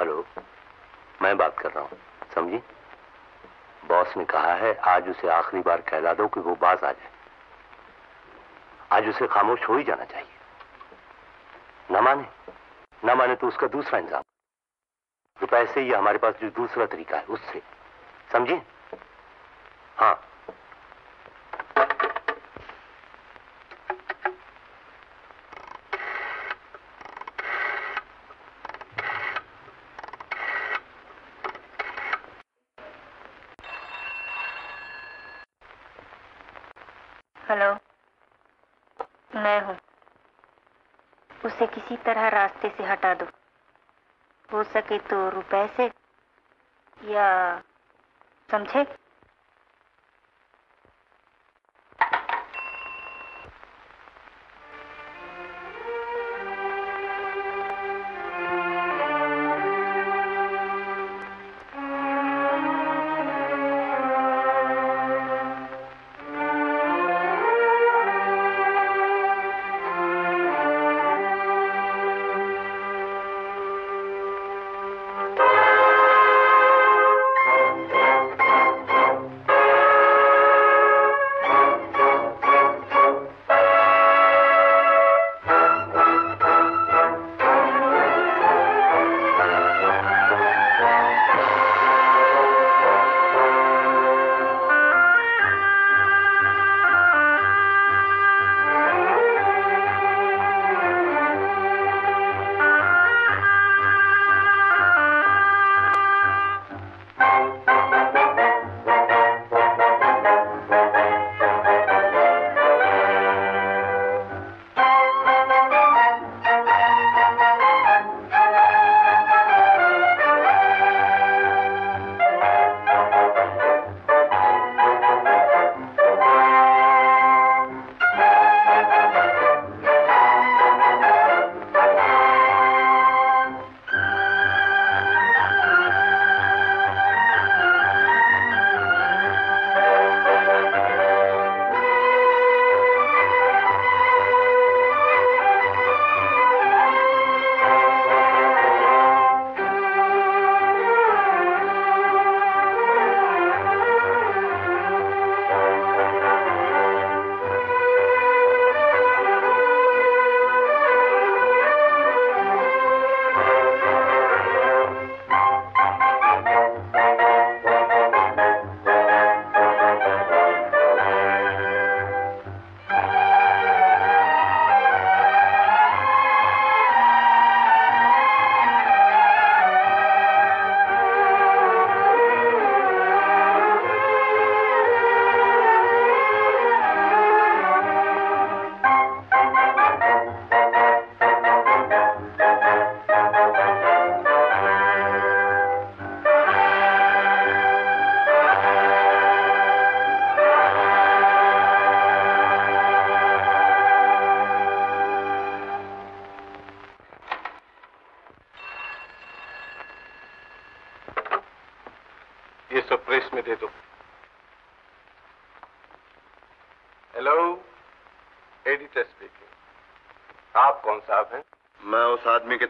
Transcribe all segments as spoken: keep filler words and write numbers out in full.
Hello, मैं बात कर रहा हूँ, समझी? बॉस ने कहा है आज उसे आखिरी बार कहला दो कि वो बाज आ जाए। आज उसे खामोश हो ही जाना चाहिए। ना माने, ना माने तो उसका दूसरा इंतजाम। रुपए से ही हमारे पास जो दूसरा तरीका है उससे, समझे? हाँ, किसी तरह रास्ते से हटा दो, हो सके तो रुपए से, या समझे?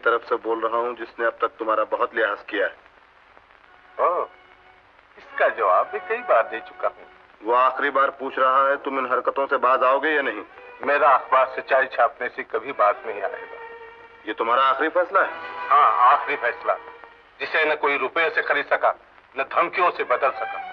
तरफ से बोल रहा हूं जिसने अब तक तुम्हारा बहुत लिहाज किया है। ओ, इसका जवाब भी कई बार दे चुका हूं। वो आखिरी बार पूछ रहा है तुम इन हरकतों से बाज आओगे या नहीं। मेरा अखबार सच्चाई छापने से कभी बात नहीं आएगा। ये तुम्हारा आखिरी फैसला है? हाँ, आखिरी फैसला, जिसे न कोई रुपये से खरीद सका न धमकियों से बदल सका।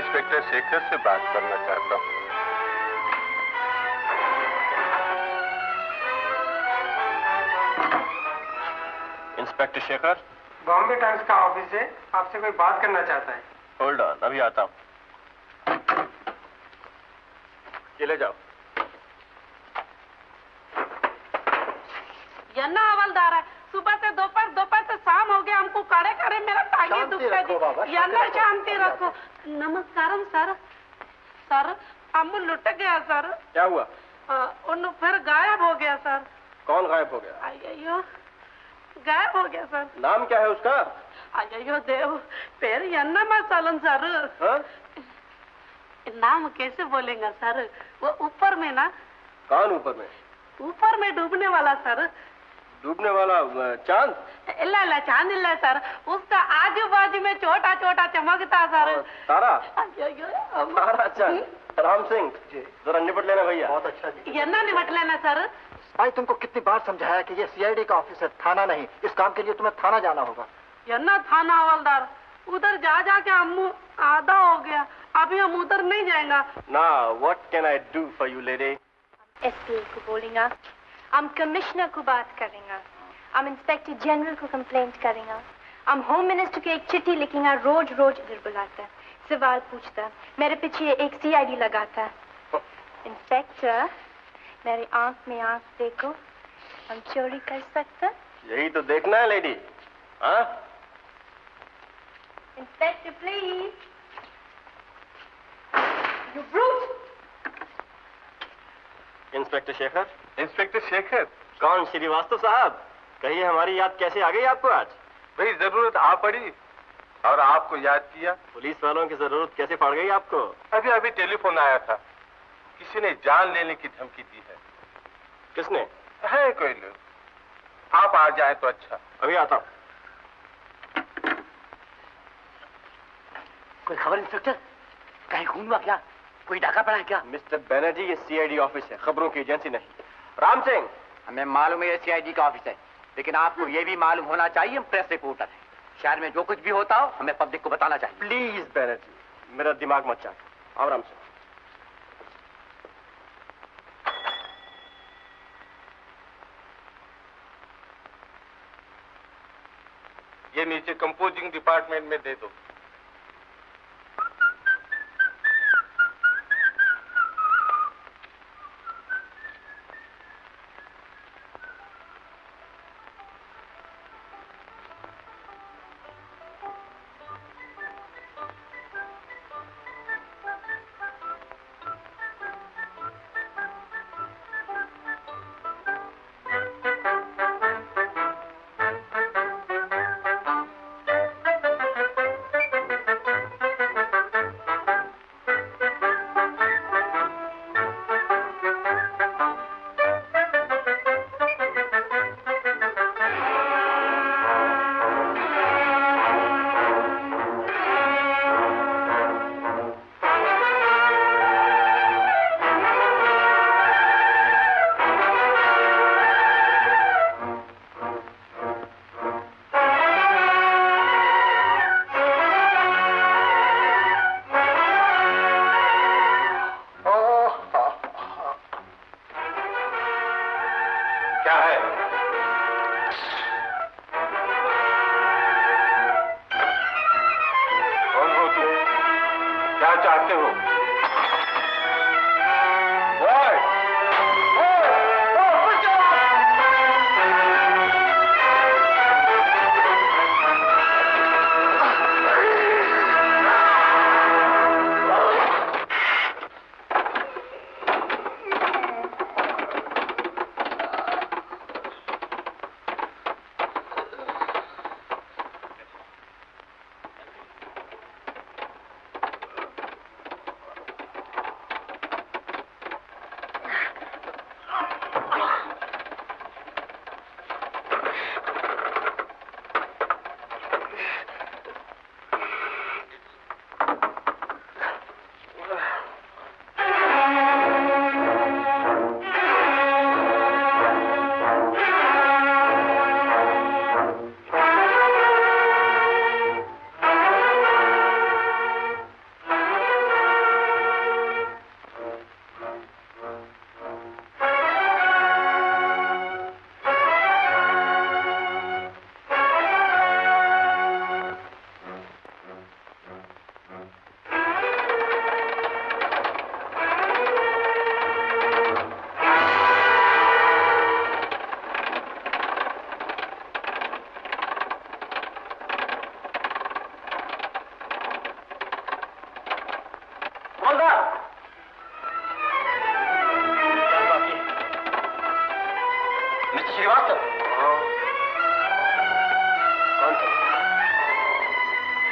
इंस्पेक्टर शेखर से बात करना चाहता हूँ। इंस्पेक्टर शेखर, बॉम्बे टाइम्स का ऑफिस है, आपसे कोई बात करना चाहता है। होल्ड ऑन, अभी आता हूँ। चले जाओ। यन्ना हवलदार है, सुबह से दोपहर दोपहर से शाम हो गया, हमको काढ़े तागी दुखता दी याना शांति रखो। नमस्कारम सर। सर अम्बू लुट गया सर। क्या हुआ? उन्होंने फिर गायब हो गया सर। कौन गायब हो गया? अयो गायब हो गया सर। नाम क्या है उसका? अयो देव पेर यन्ना मसालन सर। हा? नाम कैसे बोलेंगे सर? वो ऊपर में ना। कौन ऊपर में? ऊपर में डूबने वाला सर। डूबने वाला चांद? इला इला चांद इला सर, उसका आजू बाजू में छोटा छोटा चमकता सर। तारा? तारा चांद। राम सिंह जरा निपट लेना भैया। बहुत अच्छा ये ना निपट लेना सर। भाई तुमको कितनी बार समझाया कि ये सीआईडी का ऑफिस है, थाना नहीं। इस काम के लिए तुम्हें थाना जाना होगा। यन्ना थाना हवलदार उधर जा जा के अम्मू आधा हो गया, अभी हम उधर नहीं जाएंगा ना। What can I do for you lady? SP को बोलेंगे, हम कमिश्नर को बात करेंगे, हम इंस्पेक्टर जनरल को कंप्लेंट करेंगे, हम होम मिनिस्टर को एक चिट्ठी लिखेंगे। रोज रोज इधर बुलाता है, सवाल पूछता है, मेरे पीछे एक सीआईडी लगाता है। इंस्पेक्टर मेरी आंख में आंख देखो, हम चोरी कर सकते? यही तो देखना है लेडी। हाँ inspector please. You brute. Inspector Shekhar. Inspector Shekhar कौन? श्रीवास्तव साहब। कहिए हमारी याद कैसे आ गई आपको आज? भाई जरूरत आ पड़ी और आपको याद किया। पुलिस वालों की जरूरत कैसे पड़ गई आपको? अभी अभी टेलीफोन आया था, किसी ने जान लेने की धमकी दी है। किसने? है कोई लोग। आप आ जाए तो अच्छा। अभी आता हूं। कोई खबर इंस्पेक्टर? कहीं खून हुआ क्या? कोई डाका पड़ा है क्या? मिस्टर बैनर्जी ये सीआईडी ऑफिस है, खबरों की एजेंसी नहीं। राम सिंह हमें मालूम है ये सीआईडी का ऑफिस है, लेकिन आपको यह भी मालूम होना चाहिए हम प्रेस रिपोर्टर हैं। शहर में जो कुछ भी होता हो हमें पब्लिक को बताना चाहिए। प्लीज बैनर्जी मेरा दिमाग मत चाटो। और राम सिंह ये नीचे कंपोजिंग डिपार्टमेंट में दे दो।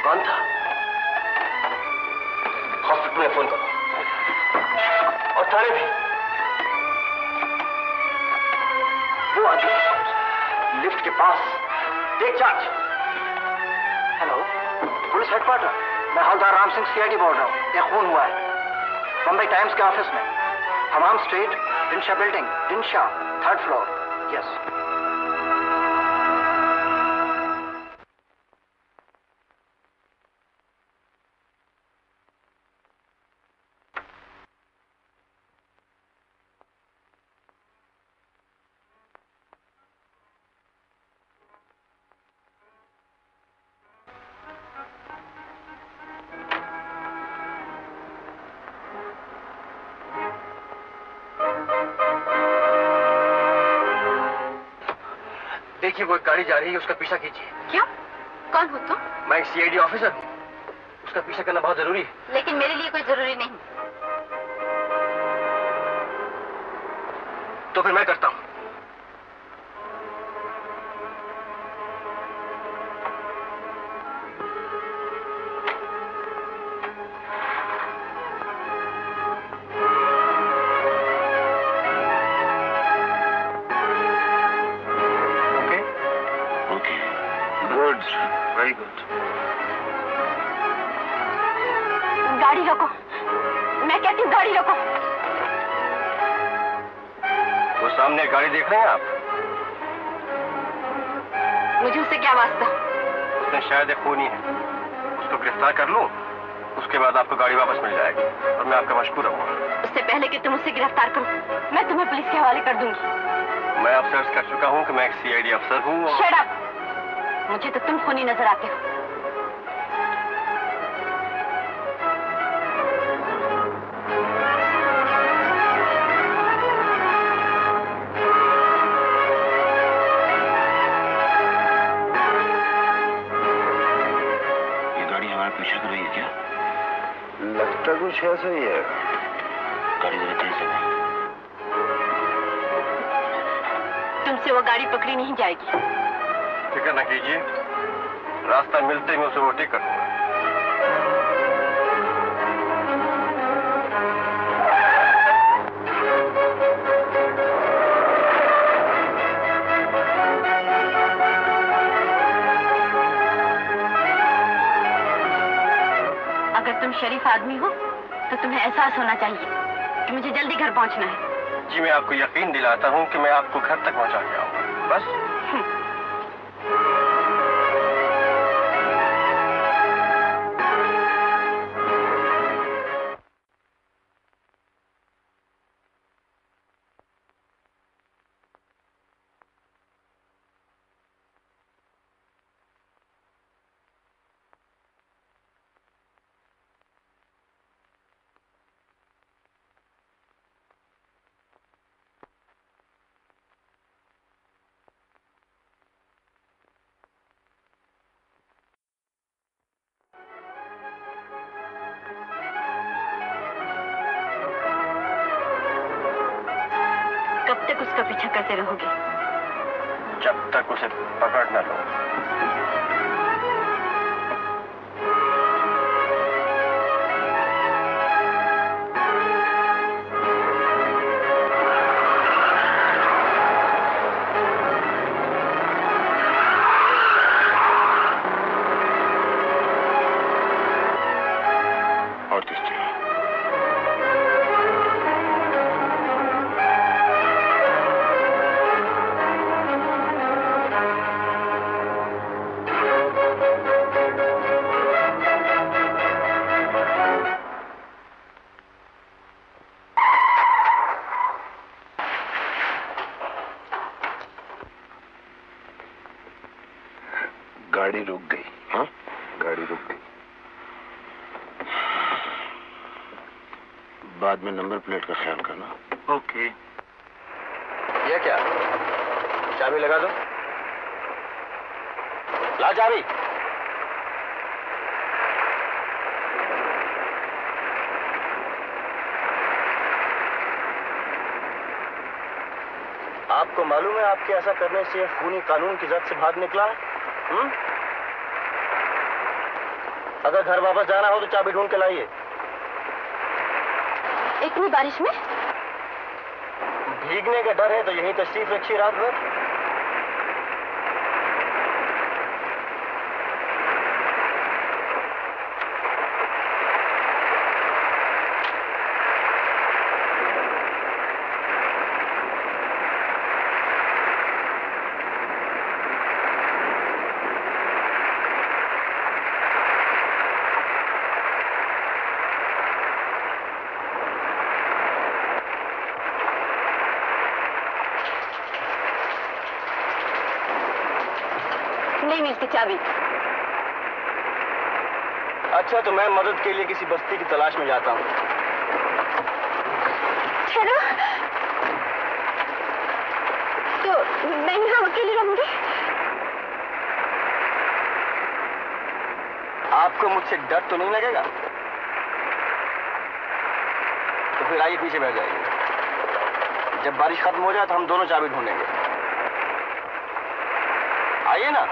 कौन था? हॉस्पिटल में फोन करो और थाने भी। वो आदमी लिफ्ट के पास, take charge. Hello police headquarter, मैं हवलदार Ram Singh C I D बोल रहा हूँ। यह खून हुआ है बम्बई टाइम्स के ऑफिस में, Hamam street, Dinshaw building, Dinshaw third floor. Yes. देखिए वो एक गाड़ी जा रही है, उसका पीछा कीजिए। क्यों? कौन हो तुम? तो? मैं एक सीआईडी ऑफिसर हूँ, उसका पीछा करना बहुत जरूरी है। लेकिन मेरे लिए कोई जरूरी नहीं। तो फिर मैं करता हूँ। सीआईडी अफसर हूँ। Shut up! मुझे तो तुम खूनी नजर आते हो। ये गाड़ी हमारा पीछा कर रही है क्या? लगता कुछ ऐसा ही है। गाड़ी जरा तेज चलाओ। तुमसे वो गाड़ी पकड़ी नहीं जाएगी। फिक्र न कीजिए, रास्ता मिलते ही उसे ओवरटेक कर दूंगा। अगर तुम शरीफ आदमी हो तो तुम्हें एहसास होना चाहिए कि मुझे जल्दी घर पहुंचना है। जी मैं आपको यकीन दिलाता हूँ कि मैं आपको घर तक पहुँचा के आऊंगा। बस में नंबर प्लेट का ख्याल करना। Okay okay. ये क्या? चाबी लगा दो। ला चाबी। आपको मालूम है आपके ऐसा करने से खूनी कानून की जद से भाग निकला। हम्म? अगर घर वापस जाना हो तो चाबी ढूंढ के लाइए। इतनी बारिश में भीगने का डर है तो यही तशरीफ रखिए रात भर। अच्छा तो मैं मदद के लिए किसी बस्ती की तलाश में जाता हूँ। चलो, तो मैं यहाँ अकेली रहूंगी? आपको मुझसे डर तो नहीं लगेगा? तो फिर आइए पीछे बैठ जाइए। जब बारिश खत्म हो जाए तो हम दोनों चाबी ढूंढेंगे। आइए ना।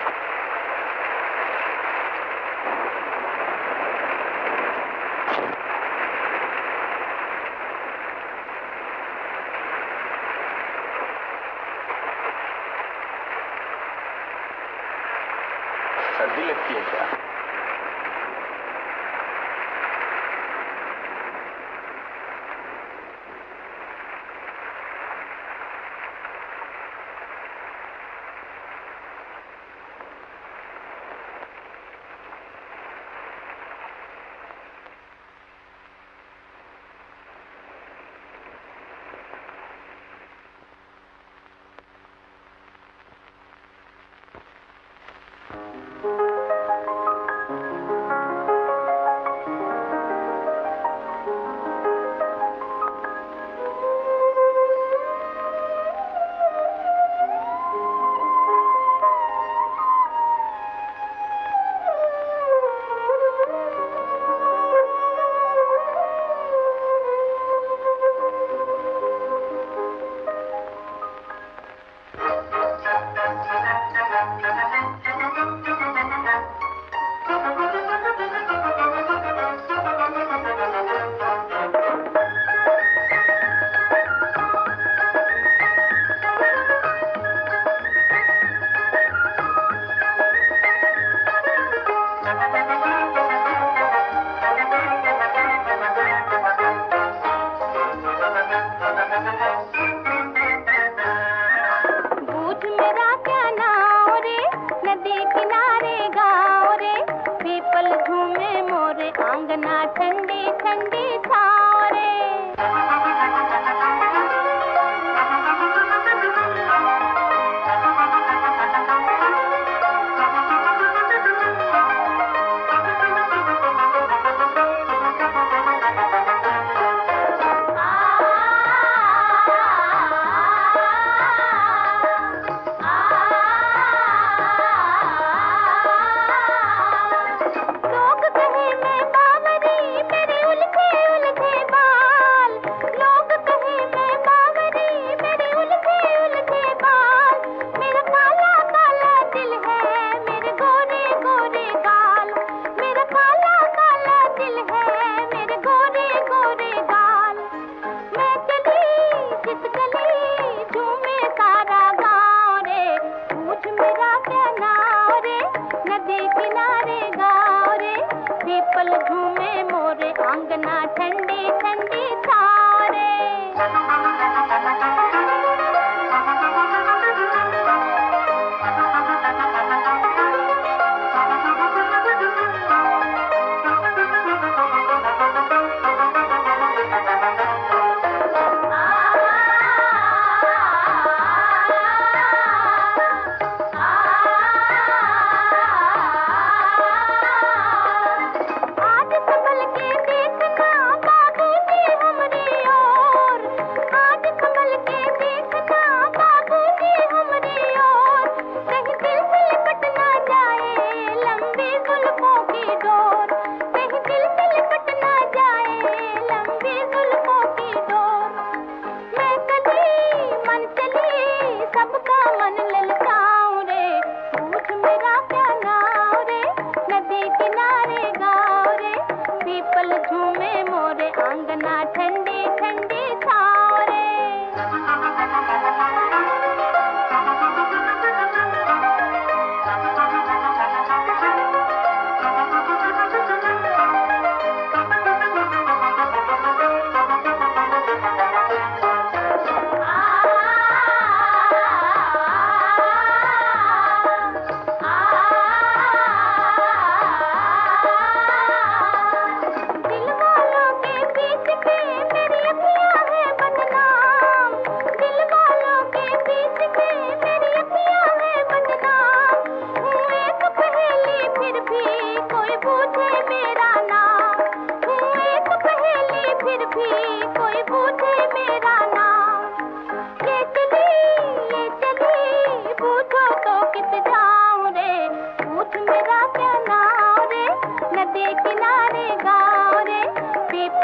किनारे गा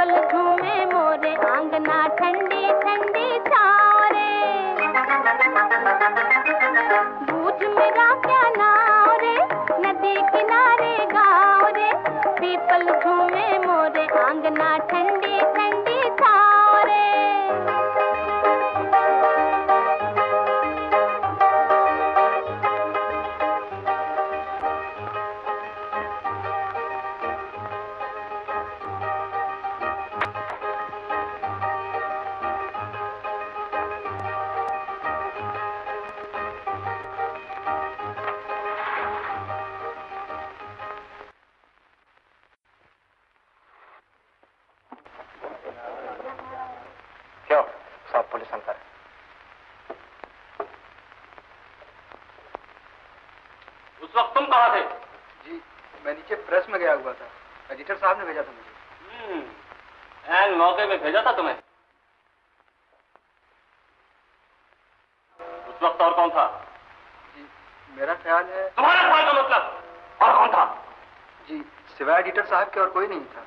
पागल झूमे मोरे आंगना ठंडी ठंडी छाओरे, बूझ मेरा क्या नाव रे नदी किनारे गाँव रे, पीपल झूमे मोरे आंगना ठंडी ठंडी छाओरे। साहब ने भेजा था मुझे। हम्म, एंड मौके में भेजा था तुम्हें। उस वक्त और कौन था? जी, मेरा ख्याल है। तुम्हारा ख्याल का मतलब और कौन था? जी, सिवाय एडिटर साहब के और कोई नहीं था।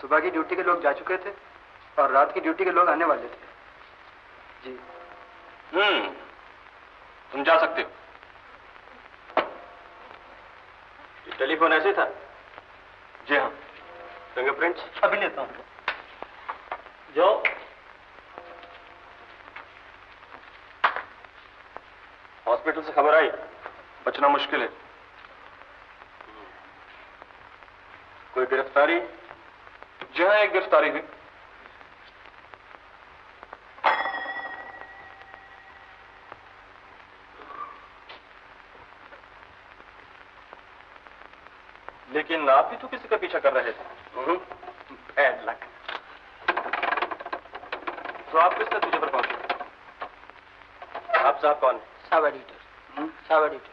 सुबह की ड्यूटी के लोग जा चुके थे और रात की ड्यूटी के लोग आने वाले थे। जी। हम्म, तुम जा सकते हो। टेलीफोन ऐसे था? जी हाँ। फिंगरप्रिंट्स अभी लेता हूँ। जो हॉस्पिटल से खबर आई, बचना मुश्किल है। कोई गिरफ्तारी? जी हाँ, एक गिरफ्तारी हुई। लेकिन आप भी तो किसी का पीछा कर रहे थे। Bad luck. तो आप किस नतीजे पर पहुंचे? आप साहब कौन? साहब एडिटर। साहब एडिटर।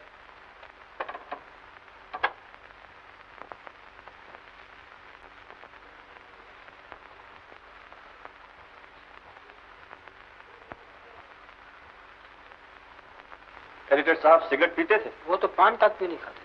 एडिटर साहब सिगरेट पीते थे? वो तो पान तक भी नहीं खाते थे।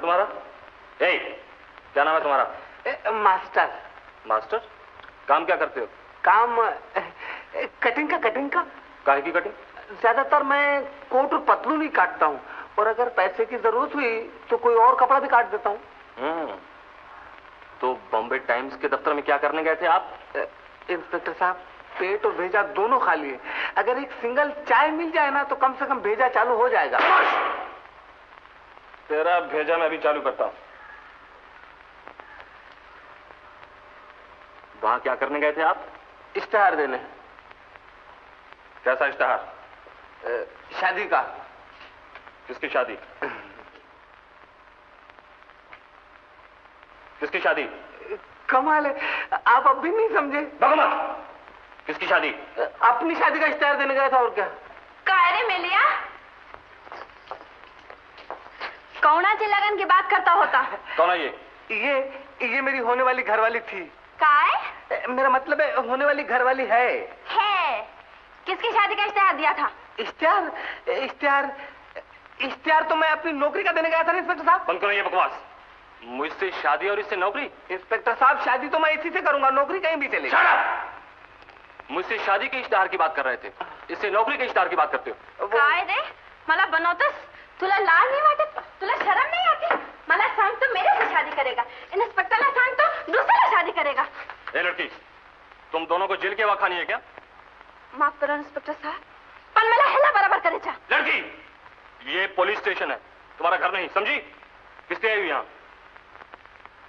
तुम्हारा ए, क्या नाम है तुम्हारा? ए, मास्टर। मास्टर काम क्या करते हो? काम ए, कटिंग का कटिंग का काहे की कटिंग? ज्यादातर मैं कोट और पतलूनी काटता हूँ, और अगर पैसे की जरूरत हुई तो कोई और कपड़ा भी काट देता हूँ। तो बॉम्बे टाइम्स के दफ्तर में क्या करने गए थे आप? ए, इंस्पेक्टर साहब, पेट और भेजा दोनों खाली है। अगर एक सिंगल चाय मिल जाए ना तो कम से कम भेजा चालू हो जाएगा। तेरा भेजा मैं अभी चालू करता हूं। वहां क्या करने गए थे आप? इश्तेहार देने। कैसा इश्तेहार? शादी का। किसकी शादी? किसकी शादी? कमाल है, आप अब भी नहीं समझे। भगवान, किसकी शादी? अपनी शादी का इश्तेहार देने गया था। और क्या कार्य में लिया? कौना जी लगन की बात करता होता? कौना ये? ये ये मेरी होने वाली घरवाली थी। काय? मेरा मतलब है होने वाली घरवाली है। है। किसकी शादी का इश्तेहार दिया था? इश्तेहार इश्तेहार इश्तेहार तो मैं अपनी नौकरी का देने गया था ना इंस्पेक्टर साहब। बंद करो ये बकवास। मुझसे शादी और इससे नौकरी? इंस्पेक्टर साहब, शादी तो मैं इसी से करूंगा, नौकरी कहीं भी चलेगी। मुझसे शादी के इश्तेहार की बात कर रहे थे, इससे नौकरी के इश्तेहार की बात करते हो। काय मला बनवतस? तुला लाज नहीं वाटत? तुला शरम नहीं आती? मला सांग, तो मेरे से शादी करेगा? इंस्पेक्टरला सांग तो दूसरेला शादी करेगा। ए लड़की, तुम दोनों को जेल की हवा खानी है क्या? माफ करो इंस्पेक्टर साहब, पण मला हेला बराबर करे चा। लड़की, ये पुलिस स्टेशन है, तुम्हारा घर नहीं, समझी? किससे आई हुई यहाँ?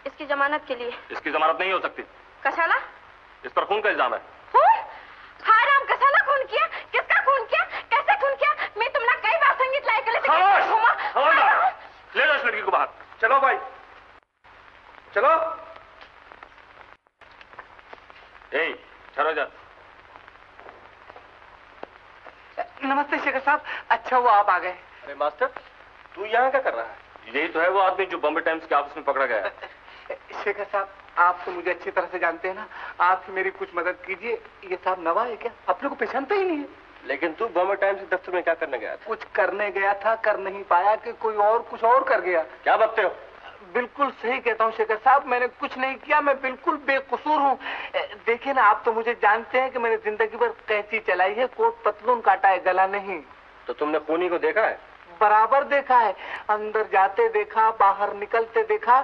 इसकी जमानत के लिए। इसकी जमानत नहीं हो सकती। कशाला? इस पर खून का इल्जाम है। खून? हराम, कशाला खून किया? किसका खून किया? कैसे खून किया? मैं तुमला कई बार संगीत लायक ले जाओ। लड़की को बाहर। चलो भाई, चलो। ए, चलो जा। नमस्ते शेखर साहब। अच्छा वो आप आ गए। अरे मास्टर, तू यहाँ क्या कर रहा है? यही तो है वो आदमी जो बॉम्बे टाइम्स के ऑफिस में पकड़ा गया है। शेखर साहब, आप तो मुझे अच्छी तरह से जानते हैं ना, आप मेरी कुछ मदद कीजिए। ये साहब नवा है क्या? आप लोग को पहचानता ही नहीं है। लेकिन तू बॉम्बे टाइम्स के दफ्तर में क्या करने गया था? कुछ करने गया था, कर नहीं पाया कि कोई और कुछ और कर गया। क्या बकते हो? बिल्कुल सही कहता हूँ शेखर साहब, मैंने कुछ नहीं किया, मैं बिल्कुल बेकसूर हूँ। देखिए ना, आप तो मुझे जानते हैं कि मैंने जिंदगी भर कैंची चलाई है, कोट पतलून काटा है, गला नहीं। तो तुमने खूनी को देखा है? बराबर देखा है, अंदर जाते देखा, बाहर निकलते देखा।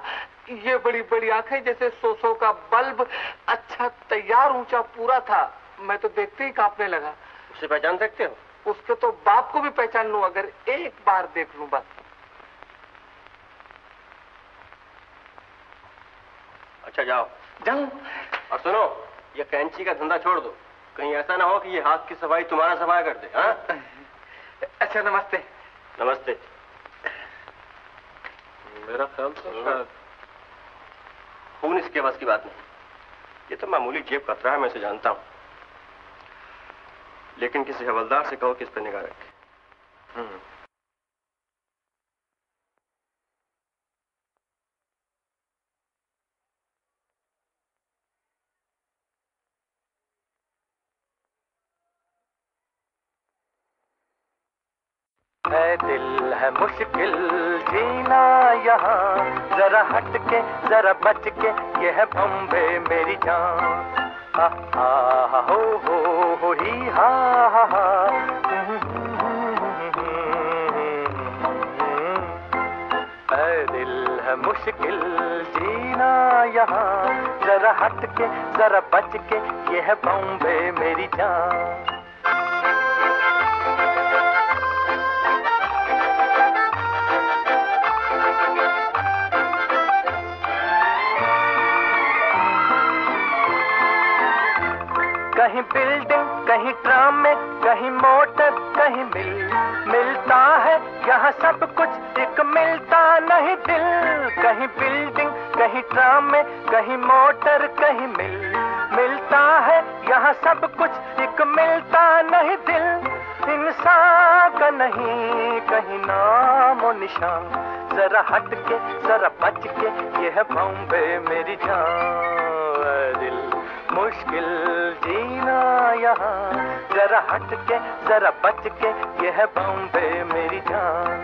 ये बड़ी बड़ी आंखें जैसे सौ सौ का बल्ब, अच्छा तैयार ऊंचा पूरा था, मैं तो देखते ही कांपने लगा। उसे पहचान सकते हो? उसके तो बाप को भी पहचान लूं, अगर एक बार देख लूं बस। अच्छा जाओ जाओ। और सुनो, ये कैंची का धंधा छोड़ दो, कहीं ऐसा ना हो कि ये हाथ की सफाई तुम्हारा सफाया कर दे। हाँ? अच्छा नमस्ते। नमस्ते। मेरा ख्याल तो खून इसके बस की बात नहीं, ये तो मामूली जेब कतरा है, मैं इसे जानता हूँ। लेकिन किसी हवलदार से कहो कि इस पर निगाह रखे। है दिल है मुश्किल जीना यहाँ, जरा हट के जरा बच के, ये है बॉम्बे मेरी जान। हा हा हा हो हो हो ही हा हा हा। ऐ दिल है मुश्किल जीना यहाँ, जरा हट के जरा बच के, ये है बॉम्बे मेरी जान। कहीं बिल्डिंग कहीं ट्राम में, कहीं मोटर कहीं मिल, मिलता है यहाँ सब कुछ, एक मिलता नहीं दिल। कहीं बिल्डिंग कहीं ट्राम में, कहीं मोटर कहीं मिल, मिलता है यहाँ सब कुछ, एक मिलता नहीं दिल। इंसान का नहीं कहीं नाम और निशान, जरा हट के जरा बच के, ये है बॉम्बे मेरी जान। दिल मुश्किल जीना यहाँ, जरा हट के जरा बच के, ये है बॉम्बे मेरी जान।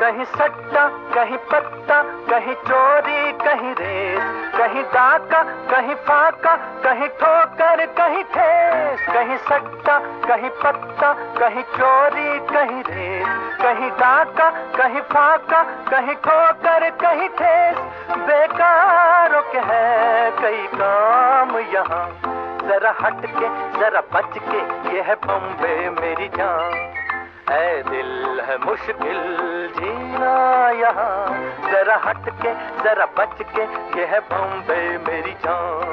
कहीं सट्टा कहीं पत्ता, कहीं चोरी कहीं रेस, कहीं डाका कहीं फाका, कहीं ठोकर कहीं ठेस। कहीं सट्टा कहीं पत्ता, कहीं चोरी कहीं रेस, कहीं डाका कहीं फाका, कहीं ठोकर कहीं ठेस। बेकारों के हैं कई काम यहाँ, जरा हट के जरा बच के, ये है बॉम्बे मेरी जान। ऐ दिल है मुश्किल जीना यहाँ, जरा हट के जरा बच के, ये है बॉम्बे मेरी जान।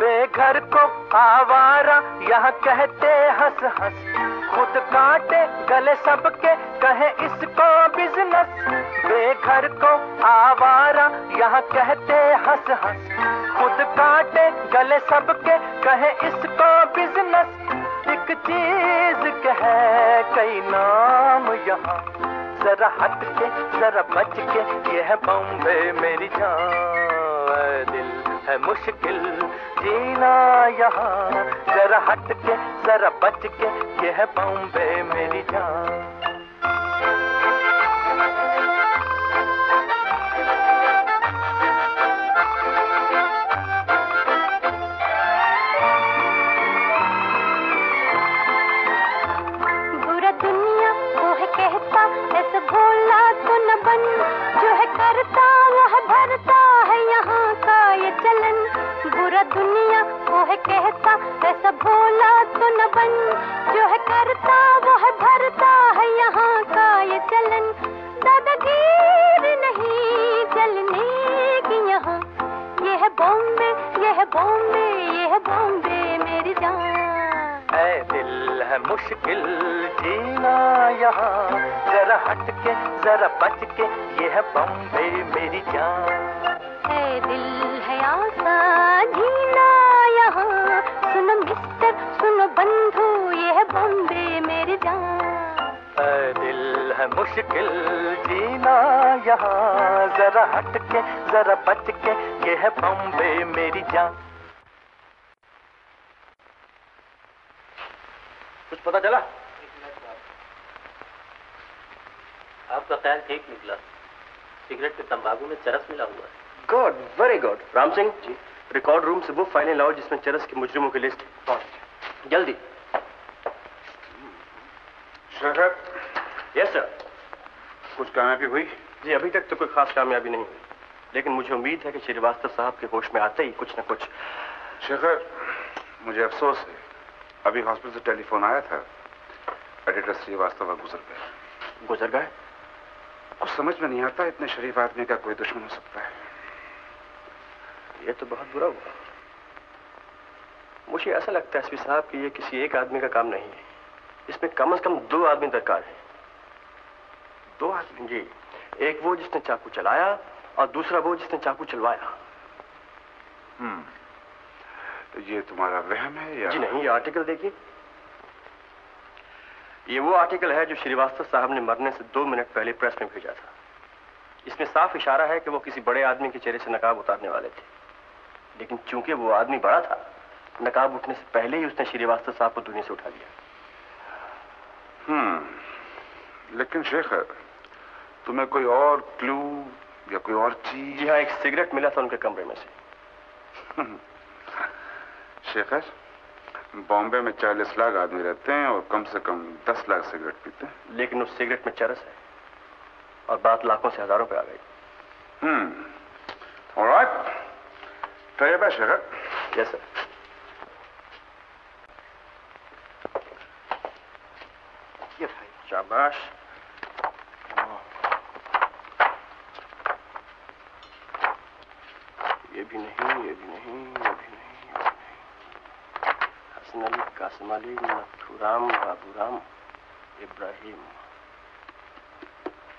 बेघर को आवारा यहाँ कहते हंस हंस, खुद काटे गले सबके, कहे इसको बिजनेस। बेघर को आवारा यहाँ कहते हंस हंस, खुद काटे गले सबके, कहे इसको बिजनेस। एक चीज कहे कई नाम यहाँ, जरा हट के जरा बच के, ये है बॉम्बे मेरी जान। दिल है मुश्किल जीना यहाँ, जरा हट के जरा बच के, ये है बॉम्बे मेरी जान। कहता ऐसा भोला तो न बन, जो है करता वह भरता है यहाँ का ये चलन। दादा मुश्किल जीना यहाँ, जरा हट के जरा बच के, ये है बम्बे मेरी जान। है दिल है आसा जीना यहाँ, सुनो मिस्टर सुनो बंधु, ये है बम्बे मेरी जान। है दिल है मुश्किल जीना यहाँ, जरा हट के जरा बच के, ये है बम्बे मेरी जान। कुछ पता चला? आपका ख्याल ठीक निकला। सिगरेट के तंबाकू में चरस मिला हुआ है। Good, very good. Ram Singh ji, record room से वो फाइलें लाओ जिसमें चरस के मुजरिमों की लिस्ट है। जल्दी। सर। Yes sir. कुछ कामयाबी हुई? जी अभी तक तो कोई खास कामयाबी नहीं हुई, लेकिन मुझे उम्मीद है कि श्रीवास्तव साहब के होश में आते ही कुछ न कुछ। शेखर, मुझे अफसोस है, अभी हॉस्पिटल से टेलीफोन आया था, एडिटर श्रीवास्तव गुजर गए। गुजर गए? कुछ समझ में नहीं आता, इतने शरीफ आदमी का कोई दुश्मन हो सकता है? ये तो बहुत बुरा हुआ। मुझे ऐसा लगता है एस पी साहब कि ये किसी एक आदमी का काम नहीं है, इसमें कम से कम दो आदमी दरकार है। दो आदमी? जी, एक वो जिसने चाकू चलाया और दूसरा वो जिसने चाकू चलवाया। हम्म, ये तुम्हारा वहम है या? जी नहीं, ये आर्टिकल देखिए। ये वो आर्टिकल है जो श्रीवास्तव साहब ने मरने से दो मिनट पहले प्रेस में भेजा था। इसमें साफ इशारा है कि वो किसी बड़े आदमी के चेहरे से नकाब उतारने वाले थे, लेकिन चूंकि वो आदमी बड़ा था, नकाब उठने से पहले ही उसने श्रीवास्तव साहब को दुनिया से उठा लिया। हम्म, लेकिन शेखर, तुम्हें कोई और क्लू या कोई और चीज? जी हाँ, एक सिगरेट मिला था उनके कमरे में से। शेखर, बॉम्बे में चालीस लाख आदमी रहते हैं और कम से कम दस लाख सिगरेट पीते हैं, लेकिन उस सिगरेट में चरस है और बात लाखों से हजारों पे आ गई। Hmm, alright, try bye Shekhar. Yes sir. ये भाई, शाबाश। ये भी नहीं, ये भी नहीं, ये भी नहीं। कासिम अली, नथुराम, बाबूराम, इब्राहिम,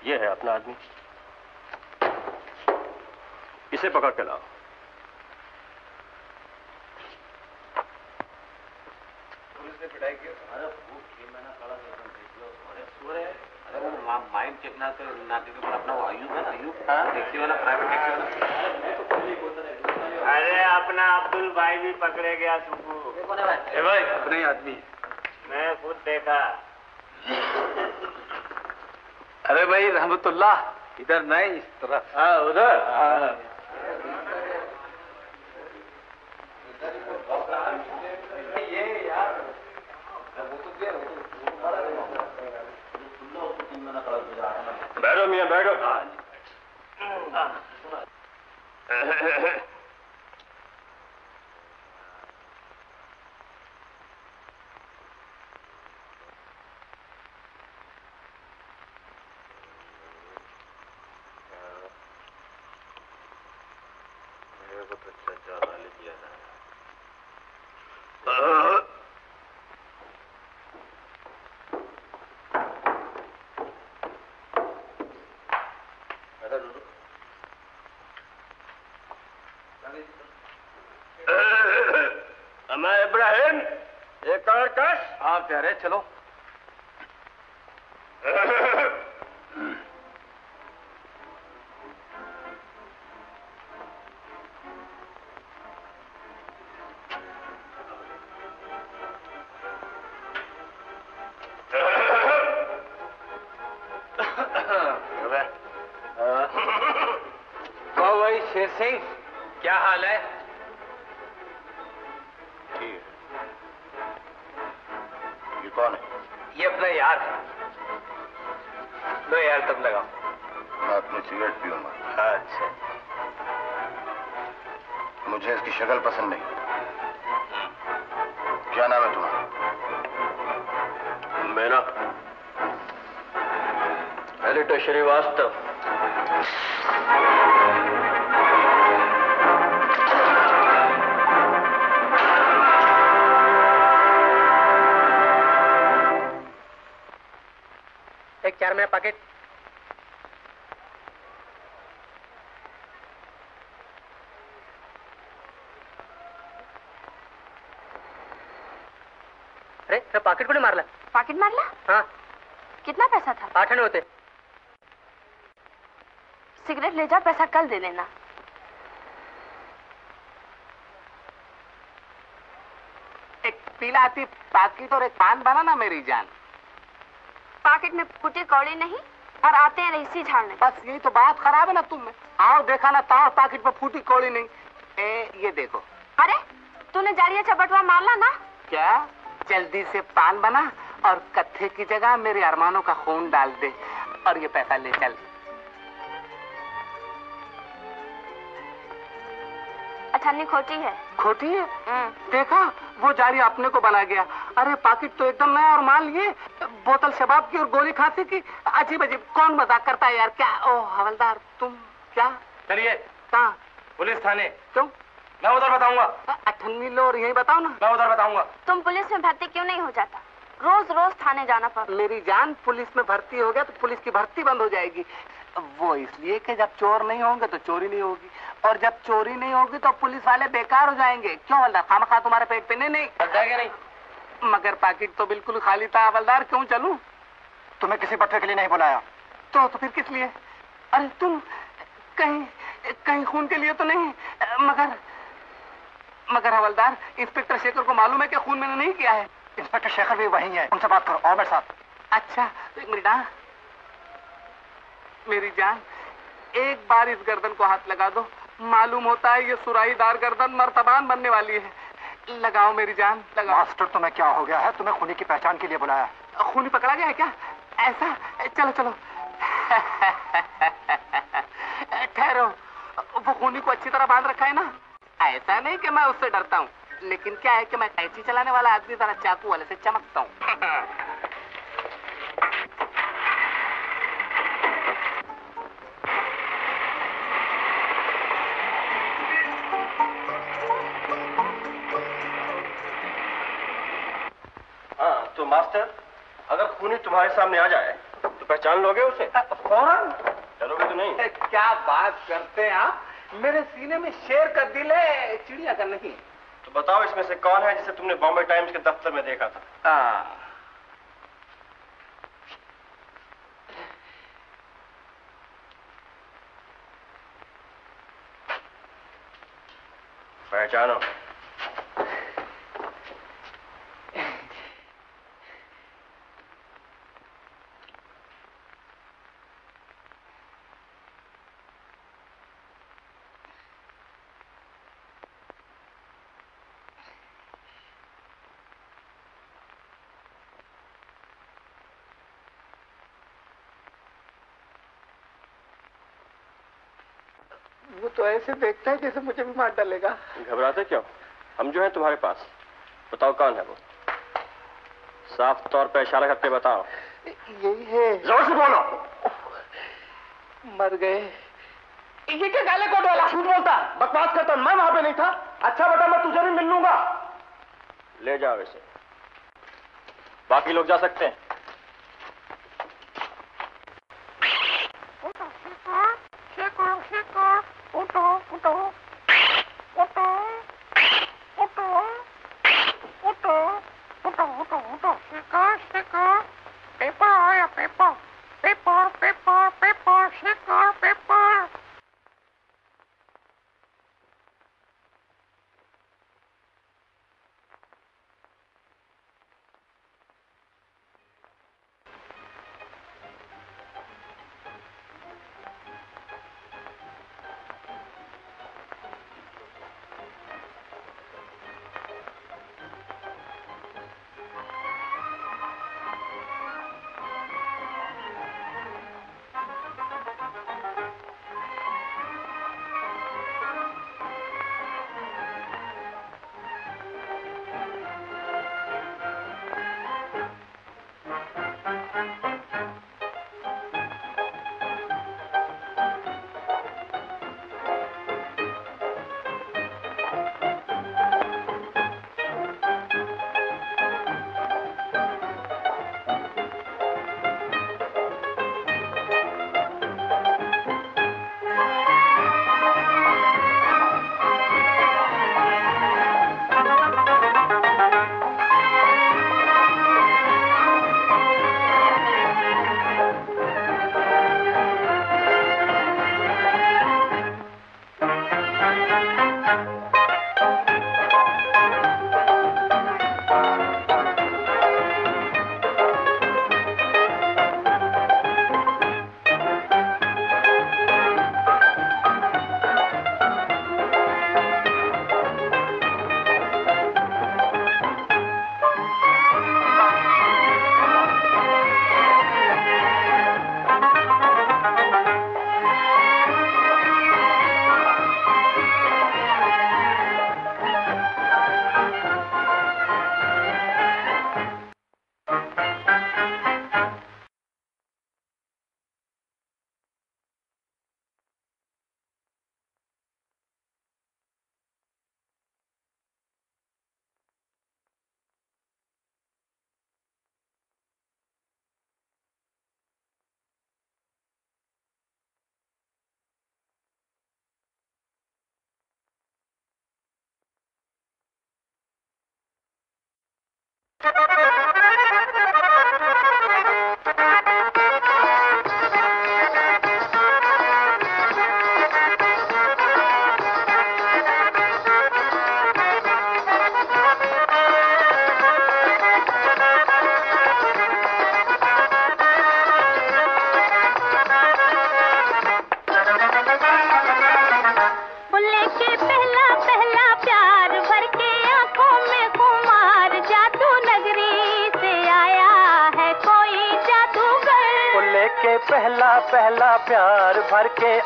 ये है अपना आदमी, इसे पकड़ के लाओ। पुलिस ने पिटाई की। अरे वो छह महीना खड़ा रहता है, अरे सो रहे, अरे वो माइंड चेक ना कर नाटक पर अपना आयुब है ना, आयुब था टैक्सी वाला, प्राइवेट टैक्सी वाला। अरे अपना अब्दुल भाई भी पकड़े गया सुबह। ए भाई, अपने आदमी है, मैं खुद देखा। अरे भाई रहमतुल्लाह, इधर नहीं, इस तरफ। हाँ उधर। ये यार बैठो मियाँ, बैठो। आप जा रहे, चलो। एक चार महीना पैकेट। अरे तो पैकेट को नहीं मारला? पैकेट मारला? हाँ। कितना पैसा था? आठ आने होते। सिगरेट ले जाओ, पैसा कल दे देना। एक पीला आती पैकेट और एक पान बना ना मेरी जान। पैकेट में पुटी कौड़ी नहीं और आते हैं रईसी झाड़ने। बस यही तो बात खराब है ना तुम में। आओ देखा ना ताओ पैकेट में फूटी कौड़ी नहीं। ए, ये देखो। अरे तूने जारिया चपटवा मारला ना? क्या? जल्दी से पान बना और कत्थे की जगह मेरे अरमानों का खून डाल दे और ये पैसा ले चल। अठानी खोटी है। खोटी है? देखा वो जारी अपने को बना गया। अरे पैकेट तो एकदम नया और माल ये बोतल शबाब की और गोली खांसी की। अजीब अजीब कौन मजाक करता है यार। क्या ओ हवलदार तुम? क्या चलिए कहाँ? पुलिस थाने। क्यों? मैं उधर बताऊंगा। अठन्नी लो और यही बताओ ना। मैं उधर बताऊंगा। तुम पुलिस में भर्ती क्यों नहीं हो जाता? रोज रोज थाने जाना पड़ता। मेरी जान पुलिस में भर्ती हो गया तो पुलिस की भर्ती बंद हो जाएगी। वो इसलिए कि जब चोर नहीं होंगे तो चोरी नहीं होगी और जब चोरी नहीं होगी तो पुलिस वाले बेकार हो जाएंगे। क्यों हवलदार खामखा तुम्हारे पेट पे? नहीं नहीं जाएगा नहीं। मगर पैकेट तो बिल्कुल खाली था हवलदार। क्यों चलूँ? तुम्हें किसी पटवे के लिए नहीं बुलाया तो फिर किस लिए? अरे तुम कहीं कहीं खून के लिए तो नहीं? मगर मगर हवलदार इंस्पेक्टर शेखर को मालूम है कि खून मैंने नहीं किया है। इंस्पेक्टर शेखर भी वहीं है, उनसे बात करो। और मेरे साथ। अच्छा एक मिनट। हाँ मेरी जान एक बार इस गर्दन को हाथ लगा दो, मालूम होता है ये सुराहीदार गर्दन मर्तबान बनने वाली है। लगाओ मेरी जान लगाओ। मास्टर तुम्हें क्या हो गया है? तुम्हें खूनी की पहचान के लिए बुलाया। खूनी पकड़ा गया है क्या? ऐसा चलो चलो ठहरो। वो खूनी को अच्छी तरह बांध रखा है ना? ऐसा नहीं कि मैं उससे डरता हूँ, लेकिन क्या है कि मैं कैंची चलाने वाला आदमी जरा चाकू वाले से चमकता हूँ। हाँ तो मास्टर अगर खूनी तुम्हारे सामने आ जाए तो पहचान लोगे उसे? फौरन। डरोगे तो नहीं? क्या बात करते हैं आप। मेरे सीने में शेर का दिल है, चिड़िया का नहीं। तो बताओ इसमें से कौन है जिसे तुमने बॉम्बे टाइम्स के दफ्तर में देखा था? आ, पहचानो। तो ऐसे देखता है जैसे मुझे भी मार डालेगा। घबराते क्यों? हम जो हैं तुम्हारे पास। बताओ कौन है वो? साफ तौर पर इशारा करके बताओ। यही है। जोर से बोलो। मर गए। ये क्या गाले कोट वाला? झूठ बोलता, बकवास करता। मैं वहां पे नहीं था। अच्छा बेटा मैं तुझे भी मिल लूंगा। ले जाओ इसे, बाकी लोग जा सकते हैं।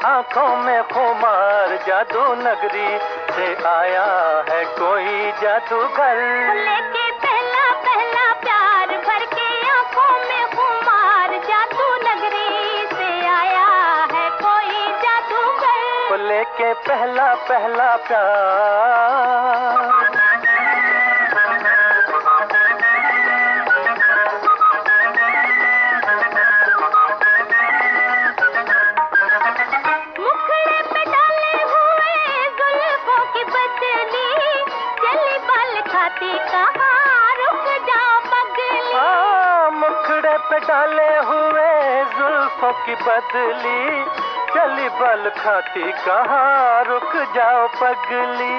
आंखों में खुमार जादू नगरी से आया है कोई जादूगर। लेके पहला पहला प्यार भर के आंखों में खुमार जादू नगरी से आया है कोई जादूगर। लेके पहला पहला प्यार डाले हुए जुल्फों की बदली चली बल खाती कहाँ रुक जाओ पगली।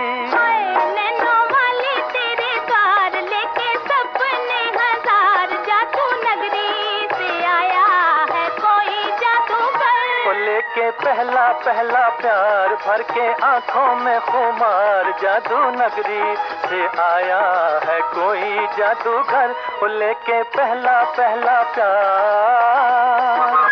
नैनो वाली तेरे कार लेके सपने हजार जादू नगरी से आया है कोई जादूगर। लेके पहला पहला प्यार भर के आंखों में खुमार जादू नगरी से आया है कोई जादूगर। लेके पहला पहला प्यार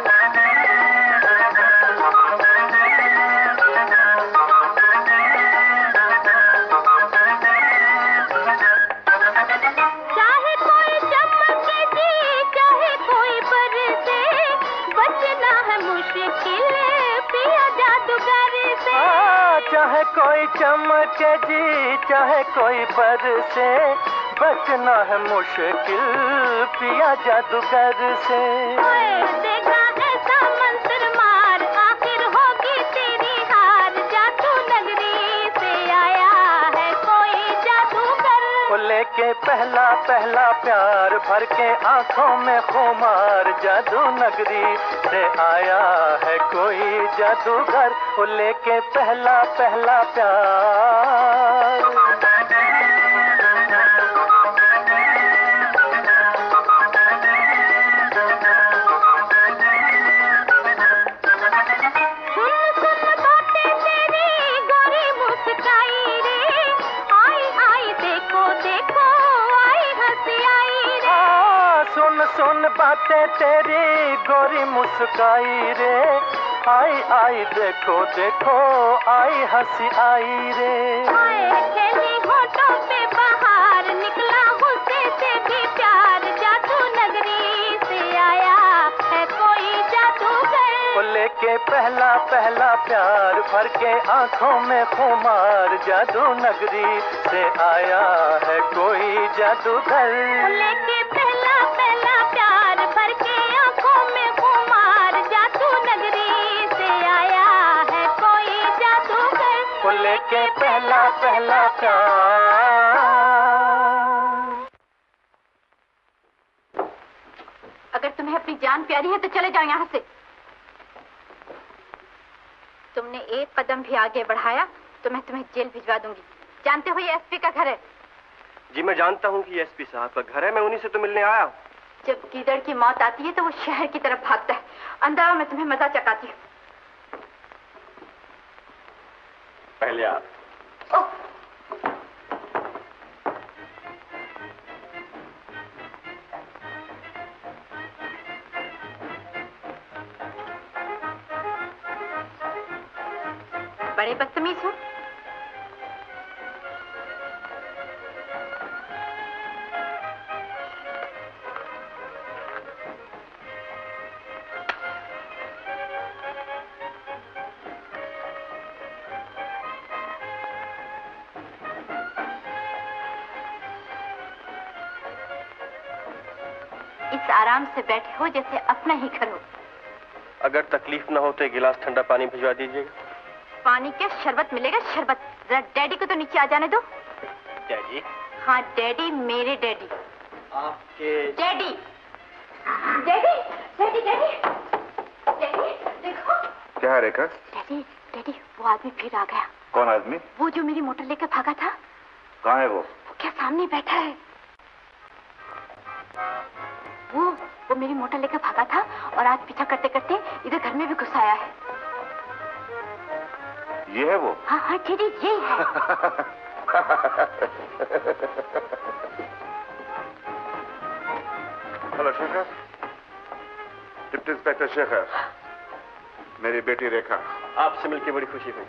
चाहे कोई चमके जी चाहे कोई बरसे बचना है मुश्किल पिया जादूगर से। चाहे कोई चमके जी चाहे कोई बरसे बचना है मुश्किल पिया जादूगर से। देखा ऐसा मंत्र मार आखिर होगी तेरी हार जादू नगरी से आया है कोई जादूगर। लेके पहला पहला प्यार भर के आंखों में खुमार जादू नगरी से आया है कोई जादूगर। लेके पहला पहला प्यार सुन बातें तेरी गोरी मुस्काई रे आई आई देखो देखो आई हंसी आई रे। खेली होठों पे बाहर निकला गुस्से से भी प्यार जादू नगरी से आया है कोई जादूगर। लेके पहला पहला प्यार भर के आंखों में खुमार जादू नगरी से आया है कोई जादूगर। लेके पहला पहला लेके पहला पहला प्यार। अगर तुम्हें अपनी जान प्यारी है तो चले जाओ यहाँ से। तुमने एक कदम भी आगे बढ़ाया तो मैं तुम्हें जेल भिजवा दूंगी। जानते हो ये एसपी का घर है। जी मैं जानता हूँ कि एसपी साहब का घर है, मैं उन्हीं से तो मिलने आया हूँ। जब गीदड़ की मौत आती है तो वो शहर की तरफ भागता है। अंदर मैं तुम्हें मजा चकाती हूँ। पहले आप बड़े बदतमीज हो। आराम से बैठे हो जैसे अपना ही घर हो। अगर तकलीफ ना हो तो एक गिलास ठंडा पानी भिजवा दीजिएगा। पानी क्या शरबत मिलेगा शरबत। जरा डैडी को तो नीचे आ जाने दो। डैडी? हाँ डैडी मेरे डैडी। आपके daddy daddy daddy daddy daddy देखो। क्या है रेखा? डैडी डैडी वो आदमी फिर आ गया। कौन आदमी? वो जो मेरी मोटर लेकर भागा था। कहाँ है वो? वो क्या सामने बैठा है। वो वो मेरी मोटर लेकर भागा था और आज पीछा करते करते इधर घर में भी घुस आया है। ये है वो? हाँ हाँ डैडी यही है। Hello Shekhar, deputy inspector Shekhar, मेरी बेटी रेखा, आपसे मिलकर बड़ी खुशी हुई।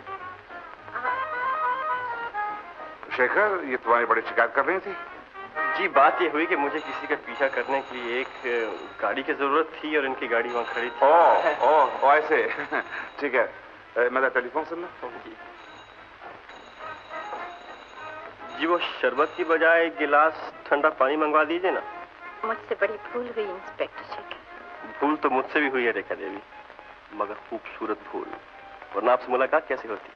शेखर, ये तुम्हारी बड़ी शिकायत कर रही थी। जी, बात ये हुई कि मुझे किसी का पीछा करने के लिए एक गाड़ी की जरूरत थी और इनकी गाड़ी वहाँ खड़ी थी। ओह ओह ओह ऐसे, ठीक है। मेरा टेलीफोन सुनना। जी जी वो शरबत की बजाय एक गिलास ठंडा पानी मंगवा दीजिए ना। मुझसे बड़ी भूल हुई इंस्पेक्टर शेखर। भूल तो मुझसे भी हुई है रेखा देवी, मगर खूबसूरत भूल, वरना आपसे मुलाकात कैसे होती।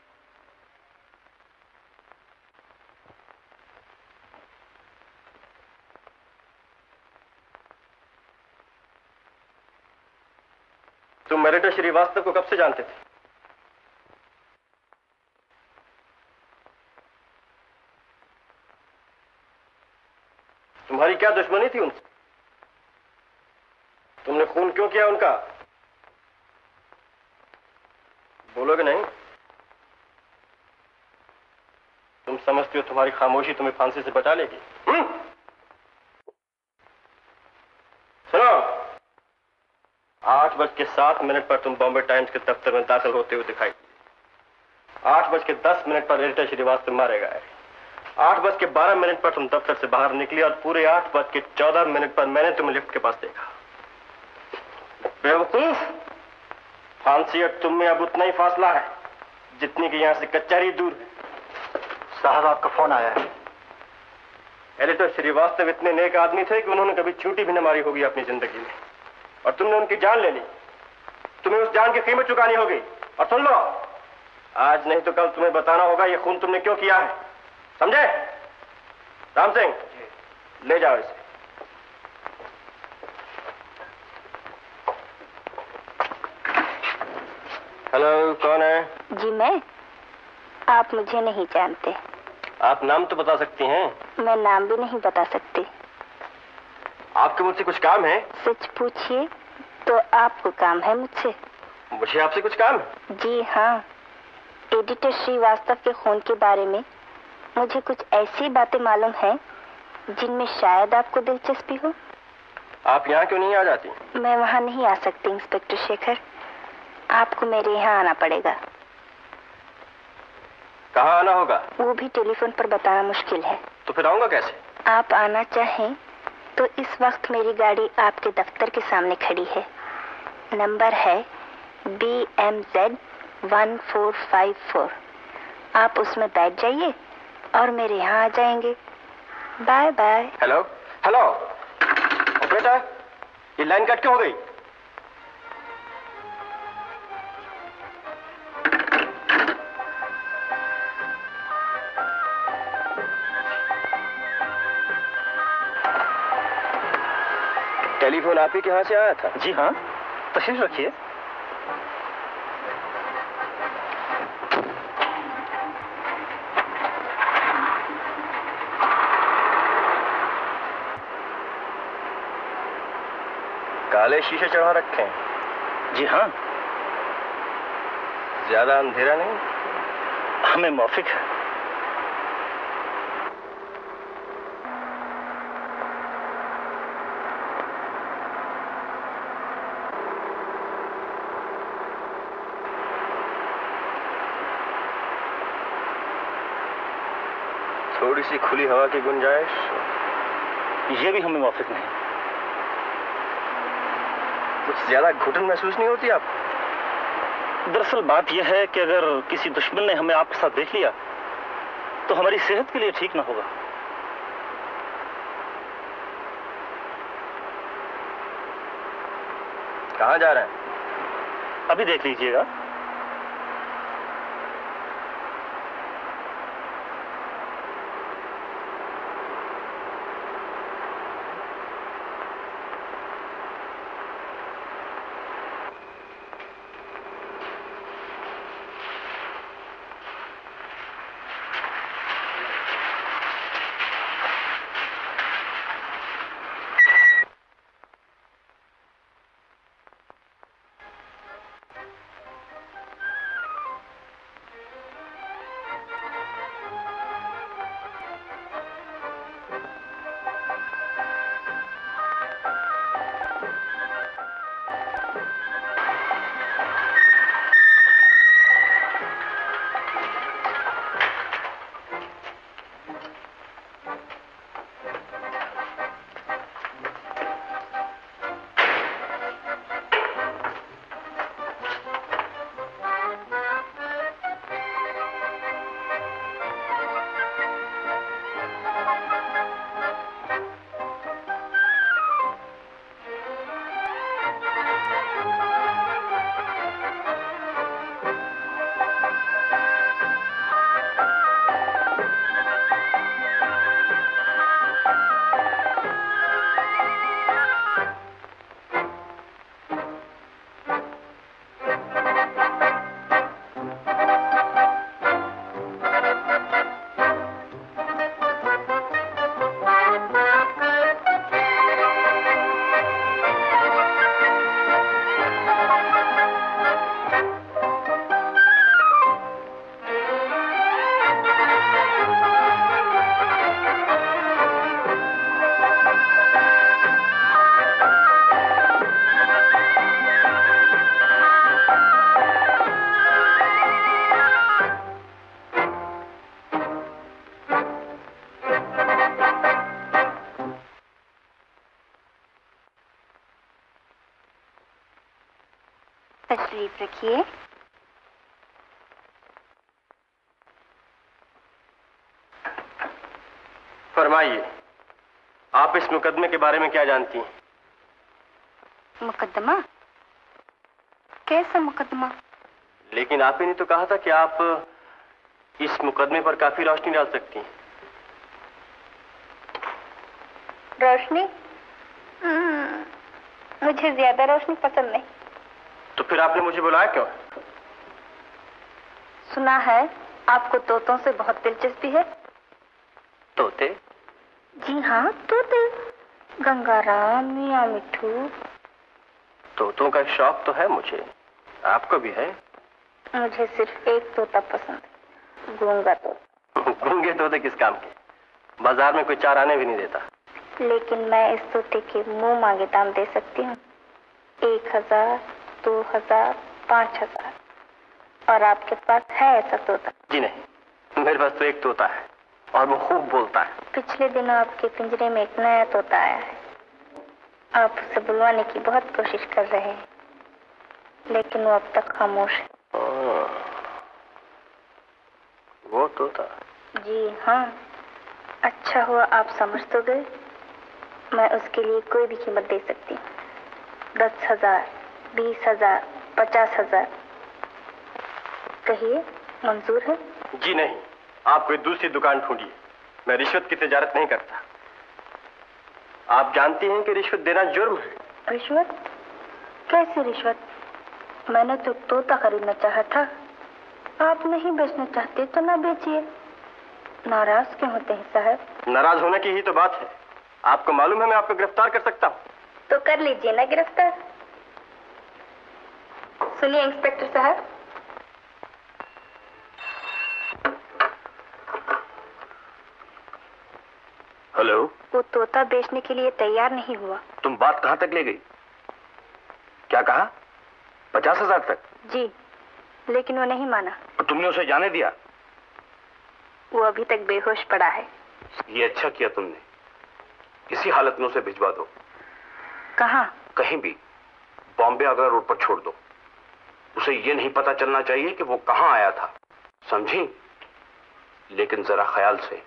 तुम मेरे बेटे श्रीवास्तव को कब से जानते थे? तुम्हारी क्या दुश्मनी थी उनसे? तुमने खून क्यों किया उनका? बोलोगे नहीं? तुम समझती हो तुम्हारी खामोशी तुम्हें फांसी से बचा लेगी? हुँ? सुनो, आठ बज के सात मिनट पर तुम बॉम्बे टाइम्स के दफ्तर में दाखिल होते हुए दिखाई दिए। आठ बज के दस मिनट पर एडिटर श्रीवास्तव मारे गए। आठ बज के बारह मिनट पर तुम दफ्तर से बाहर निकली और पूरे आठ बज के चौदह मिनट पर मैंने तुम्हें लिफ्ट के पास देखा। बेवकूफ, फांसी और तुम में अब उतना ही फासला है जितनी कि यहाँ से कचहरी दूर है। साहब, आपका फोन आया है। एडिटर श्रीवास्तव इतने नेक आदमी थे कि उन्होंने कभी चूंटी भी न मारी होगी अपनी जिंदगी में, और तुमने उनकी जान ले ली। तुम्हें उस जान की कीमत चुकानी होगी। और सुन लो, आज नहीं तो कल तुम्हें बताना होगा ये खून तुमने क्यों किया है। समझे? राम सिंह, ले जाओ इसे। हेलो, कौन है? जी मैं। आप मुझे नहीं जानते। आप नाम तो बता सकती हैं। मैं नाम भी नहीं बता सकती। आपके मुझसे कुछ काम है? सच पूछिए तो आपको काम है मुझसे। मुझे आपसे कुछ काम? जी हाँ, एडिटर श्रीवास्तव के खून के बारे में मुझे कुछ ऐसी बातें मालूम हैं जिनमें शायद आपको दिलचस्पी हो। आप यहाँ क्यों नहीं आ जाती? मैं वहाँ नहीं आ सकती इंस्पेक्टर शेखर, आपको मेरे यहाँ आना पड़ेगा। कहाँ आना होगा? वो भी टेलीफोन पर बताना मुश्किल है। तो फिर आऊँगा कैसे? आप आना चाहें तो इस वक्त मेरी गाड़ी आपके दफ्तर के सामने खड़ी है। नंबर है B M Z one four five four. आप उसमें बैठ जाइए और मेरे यहाँ आ जाएंगे। Bye bye. Hello hello operator, ये लाइन कट क्यों हो गई? टेलीफोन आप ही के यहाँ से आया था? जी हाँ, तशरीफ रखिए। काले शीशे चढ़ा रखे हैं? जी हाँ। ज्यादा अंधेरा नहीं? हमें मौफिक है। थोड़ी सी खुली हवा की गुंजाइश? ये भी हमें मौफिक नहीं। कुछ ज्यादा घुटन महसूस नहीं होती आप? दरअसल बात यह है कि अगर किसी दुश्मन ने हमें आपके साथ देख लिया तो हमारी सेहत के लिए ठीक ना होगा। कहाँ जा रहे हैं? अभी देख लीजिएगा। तशरीफ रखिए। फरमाइए, आप इस मुकदमे के बारे में क्या जानती हैं? मुकदमा? कैसा मुकदमा? लेकिन आप ही ने तो कहा था कि आप इस मुकदमे पर काफी रोशनी डाल सकती हैं। रोशनी? मुझे ज्यादा रोशनी पसंद नहीं। तो फिर आपने मुझे बुलाया क्यों? सुना है आपको तोतों से बहुत दिलचस्पी है। तोते? जी हाँ, तोते। गंगाराम, मियाँ मिठू। तोतों का शौक तो है मुझे, आपको भी है? मुझे सिर्फ एक तोता पसंद, गूंगा तोता। गूंगे तोते किस काम के? बाजार में कोई चार आने भी नहीं देता। लेकिन मैं इस तोते के मुंह मांगे दाम दे सकती हूँ, एक हजार, दो हजार, पाँच हजार। और आपके पास है ऐसा तोता? जी नहीं, मेरे पास तो एक तोता है और वो खूब बोलता है। पिछले दिनों आपके पिंजरे में एक नया तोता आया है, आप उसे बुलवाने की बहुत कोशिश कर रहे हैं, लेकिन वो अब तक खामोश है। ओ, वो तोता? जी हाँ। अच्छा हुआ आप समझ तो गए, मैं उसके लिए कोई भी कीमत दे सकती हूँ, दस हजार, बीस हजार, पचास हजार। कहिए, मंजूर है? जी नहीं, आप कोई दूसरी दुकान ढूंढिए, मैं रिश्वत की तिजारत नहीं करता। आप जानती हैं कि रिश्वत देना जुर्म है। रिश्वत? कैसे रिश्वत? मैंने तो तोता खरीदना चाहा था। आप नहीं बेचना चाहते तो ना बेचिए, नाराज क्यों होते हैं साहब? नाराज होने की ही तो बात है। आपको मालूम है मैं आपको गिरफ्तार कर सकता हूँ। तो कर लीजिए ना गिरफ्तार। सुनिए इंस्पेक्टर साहब, हेलो। वो तोता बेचने के लिए तैयार नहीं हुआ। तुम बात कहाँ तक ले गई? क्या कहा? पचास हजार तक? जी, लेकिन वो नहीं माना। और तुमने उसे जाने दिया? वो अभी तक बेहोश पड़ा है। ये अच्छा किया तुमने, इसी हालत में उसे भिजवा दो। कहाँ? कहीं भी, बॉम्बे आगरा रोड पर छोड़ दो। उसे ये नहीं पता चलना चाहिए कि वो कहाँ आया था, समझी? लेकिन जरा ख्याल से।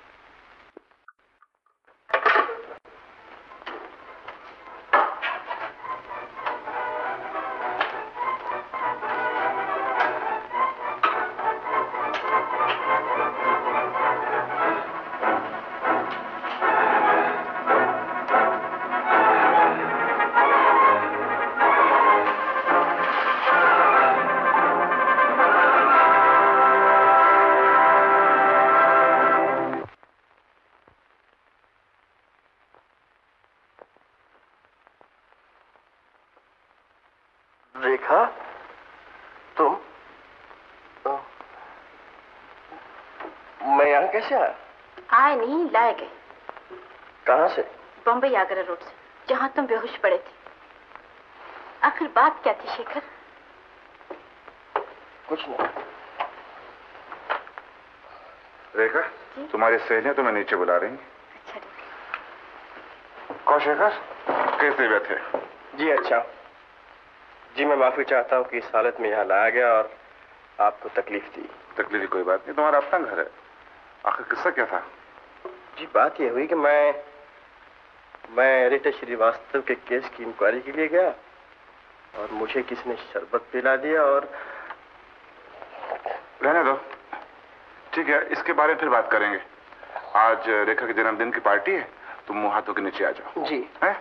रेखा, तुम तो, मैं यहाँ कैसे आया? आए नहीं, लाए गए। कहाँ से? बॉम्बे आगरा रोड से, जहाँ तुम बेहोश पड़े थे। आखिर बात क्या थी शेखर? कुछ नहीं। रेखा, तुम्हारी सहेलियाँ तुम्हें नीचे बुला रही हैं। अच्छा ठीक। कौन शेखर, कैसे बैठे? जी अच्छा। जी मैं माफी चाहता हूँ कि इस हालत में यहाँ लाया गया और आपको तकलीफ दी। तकलीफ की कोई बात नहीं, तुम्हारा अपना घर है। आखिर किस्सा क्या था? जी बात यह हुई कि मैं मैं एडिटर श्रीवास्तव के केस की इंक्वायरी के लिए गया और मुझे किसी ने शरबत पिला दिया और... रहने दो, ठीक है, इसके बारे में फिर बात करेंगे। आज रेखा के जन्मदिन की पार्टी है, तुम मुंह हाथों के नीचे आ जाओ। जी है?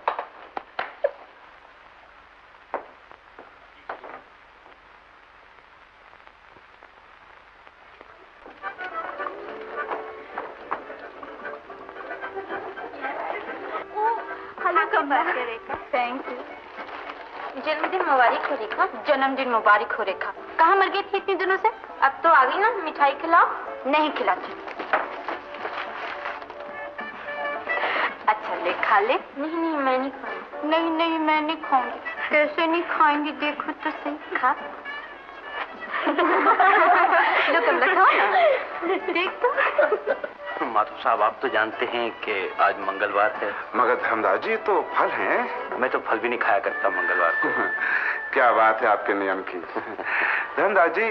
जन्मदिन मुबारक हो रेखा। कहाँ मर गई थी इतने दिनों से? अब तो आ गई ना, मिठाई खिलाओ। नहीं खिलाती। अच्छा ले, खा ले। नहीं नहीं मैं नहीं खाऊंगी। नहीं नहीं मैं नहीं खाऊंगी। कैसे नहीं खाएंगी, देखो तो सही। खा लो, तुम खाओ ना। देख तो माधव साहब, आप तो जानते हैं कि आज मंगलवार है। मगर धर्मदास जी तो फल हैं। मैं तो फल भी नहीं खाया करता मंगलवार को। क्या बात है आपके नियम की। धर्मदास जी,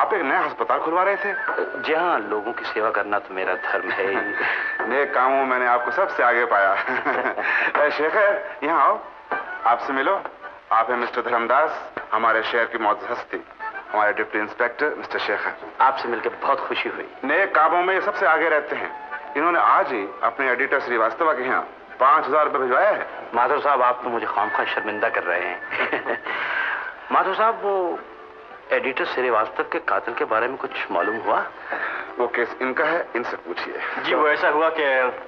आप एक नया अस्पताल खुलवा रहे थे। जी हाँ, लोगों की सेवा करना तो मेरा धर्म है। नए कामों में मैंने आपको सबसे आगे पाया। शेखर, यहाँ आओ, आपसे मिलो। आप हैं मिस्टर धर्मदास, हमारे शहर की मौजूदा हस्ती, हमारे डिप्टी इंस्पेक्टर मिस्टर शेखर। आपसे मिलकर बहुत खुशी हुई। नए कामों में सबसे आगे रहते हैं। इन्होंने आज ही अपने एडिटर श्रीवास्तव के यहाँ पाँच हजार रुपये भिजवाया है। माधव साहब, आप तो मुझे खामखा शर्मिंदा कर रहे हैं। माधव साहब, वो एडिटर श्रीवास्तव के कातिल के बारे में कुछ मालूम हुआ? वो केस इनका है, इनसे पूछिए। जी, वो ऐसा हुआ कि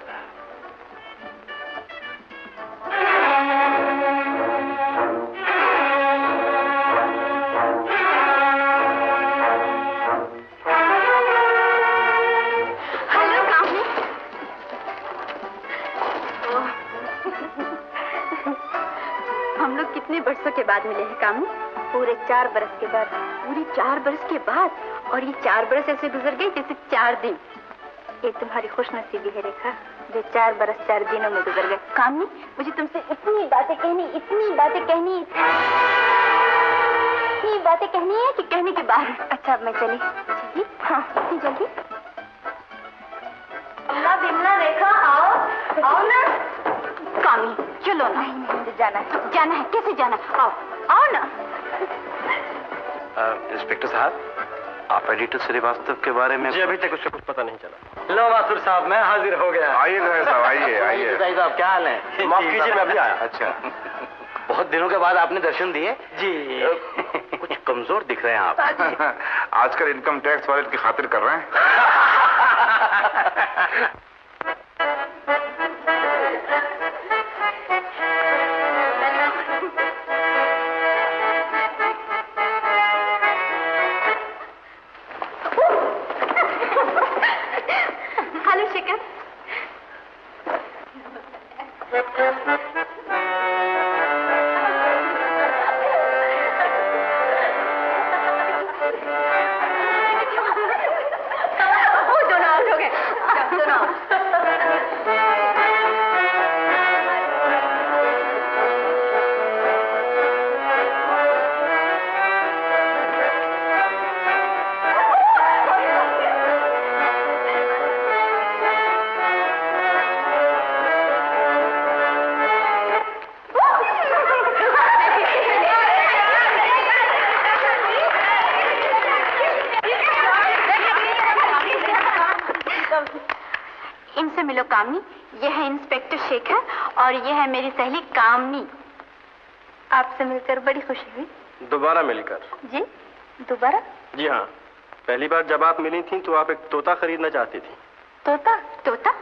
के बाद मिले हैं कामू, पूरे चार बरस के बाद। पूरी चार बरस के बाद, और ये चार बरस ऐसे गुजर गए जैसे चार दिन। ये तुम्हारी खुशनसीबी है रेखा, जो चार बरस चार दिनों में गुजर गए। कामनी, मुझे तुमसे इतनी बातें कहनी, इतनी बातें कहनी, इतनी बातें कहनी है कि कहने के बाद। अच्छा, मैं चली चली। हाँ, इतनी जल्दी? बिमला बिमला रेखा, आओ आओ ना। कामनी, चलो ना। नहीं, नहीं, जाना है, जाना है। कैसे जाना? आओ आओ ना। इंस्पेक्टर साहब, आप एडिटर श्रीवास्तव के बारे में? जी, अभी तक उससे कुछ पता नहीं चला। लो वासुर साहब, मैं हाजिर हो गया। आइए साहब, आइए आइए। साहब, क्या हाल है? माफ कीजिए, मैं अभी आया। अच्छा, बहुत दिनों के बाद आपने दर्शन दिए। जी, कुछ कमजोर दिख रहे हैं आप। आजकल इनकम टैक्स वाले की खातिर कर रहे हैं। और यह है मेरी सहेली कामनी। आपसे मिलकर बड़ी खुशी हुई। दोबारा मिलकर? जी, दोबारा। जी हाँ, पहली बार जब आप मिली थीं तो आप एक तोता खरीदना चाहती थी। तोता? तोता,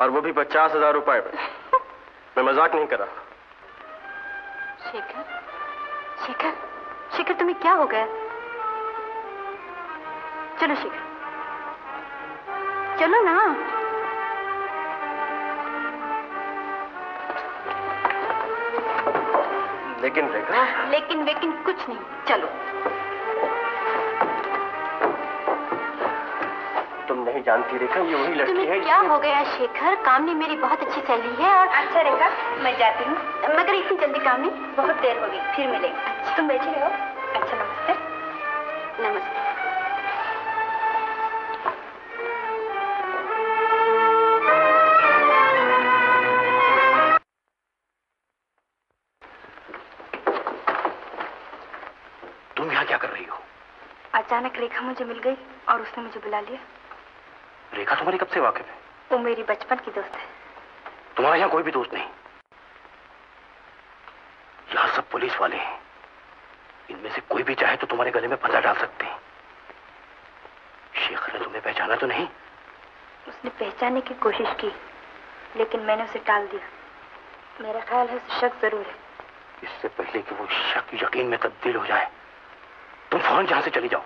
और वो भी पचास हजार रुपए में। मैं मजाक नहीं कर रहा। शेखर, शेखर, शेखर, तुम्हें क्या हो गया? चलो शेखर, चलो ना। लेकिन रेखा, लेकिन लेकिन कुछ नहीं। चलो, तुम नहीं जानती रेखा, ये वही लड़की है। क्या हो गया शेखर? कामनी मेरी बहुत अच्छी सहेली है। और अच्छा रेखा, मैं जाती हूँ। मगर इतनी जल्दी? कामनी, बहुत देर होगी, फिर मिलेंगे। अच्छा, तुम बैठी रहो। अच्छा, नमस्ते। नमस्ते। अचानक रेखा मुझे मिल गई और उसने मुझे बुला लिया। रेखा तुम्हारी कब से वाकिफ है? वो मेरी बचपन की दोस्त है। तुम्हारे यहाँ कोई भी दोस्त नहीं, यहाँ सब पुलिस वाले हैं। इनमें से कोई भी चाहे तो तुम्हारे गले में फंदा डाल सकते हैं। शेखर ने तुम्हें पहचाना तो नहीं? उसने पहचानने की कोशिश की, लेकिन मैंने उसे टाल दिया। मेरा ख्याल है उसे शक जरूर है। इससे पहले कि वो शक यकीन में तब्दील हो जाए, तुम फौरन यहाँ से चली जाओ।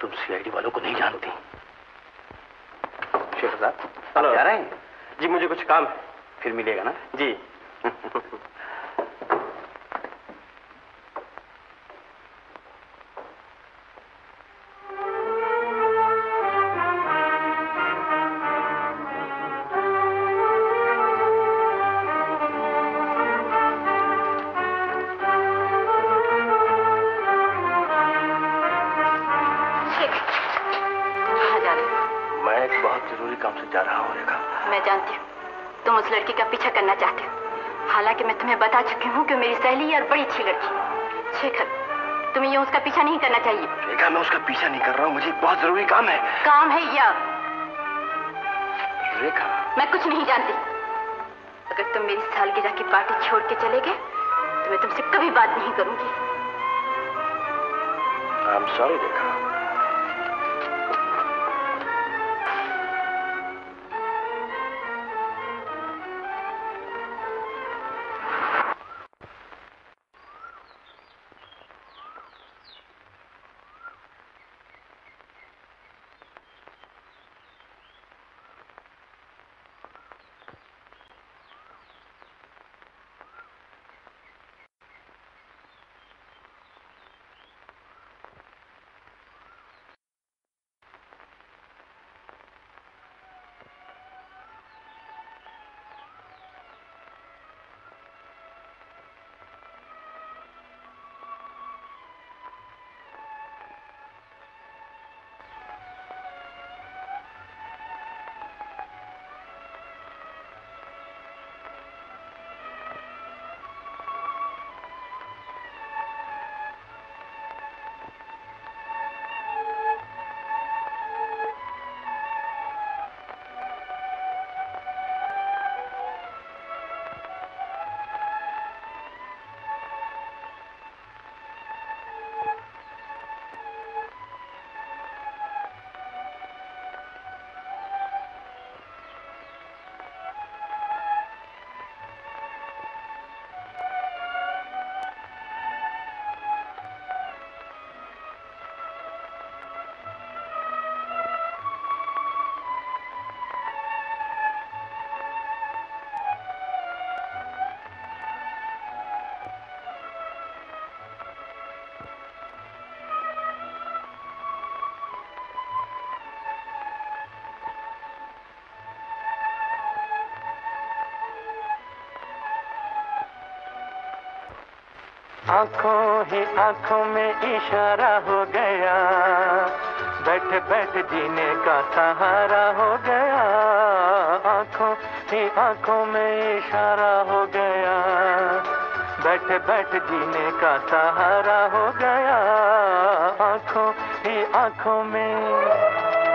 तुम सीआईडी वालों को नहीं जानती। शेखर साहब, जा रहे हैं? जी, मुझे कुछ काम है। फिर मिलेगा ना? जी। जानती हूँ तुम उस लड़की का पीछा करना चाहते हो। हालांकि मैं तुम्हें बता चुकी हूँ कि मेरी सहेली और बड़ी अच्छी लड़की शेखर, तुम्हें ये उसका पीछा नहीं करना चाहिए। रेखा, मैं उसका पीछा नहीं कर रहा हूँ, मुझे बहुत जरूरी काम है। काम है या रेखा, मैं कुछ नहीं जानती। अगर तुम मेरी सालगिरह की पार्टी छोड़ के चले गए तो मैं तुमसे कभी बात नहीं करूंगी। I am sorry Rekha. आंखों ही आंखों में इशारा हो गया, बैठ बैठ जीने का सहारा हो गया। आंखों ही आंखों में इशारा हो गया, बैठ बैठ जीने का सहारा हो गया। आंखों ही आंखों में इशारा हो गया,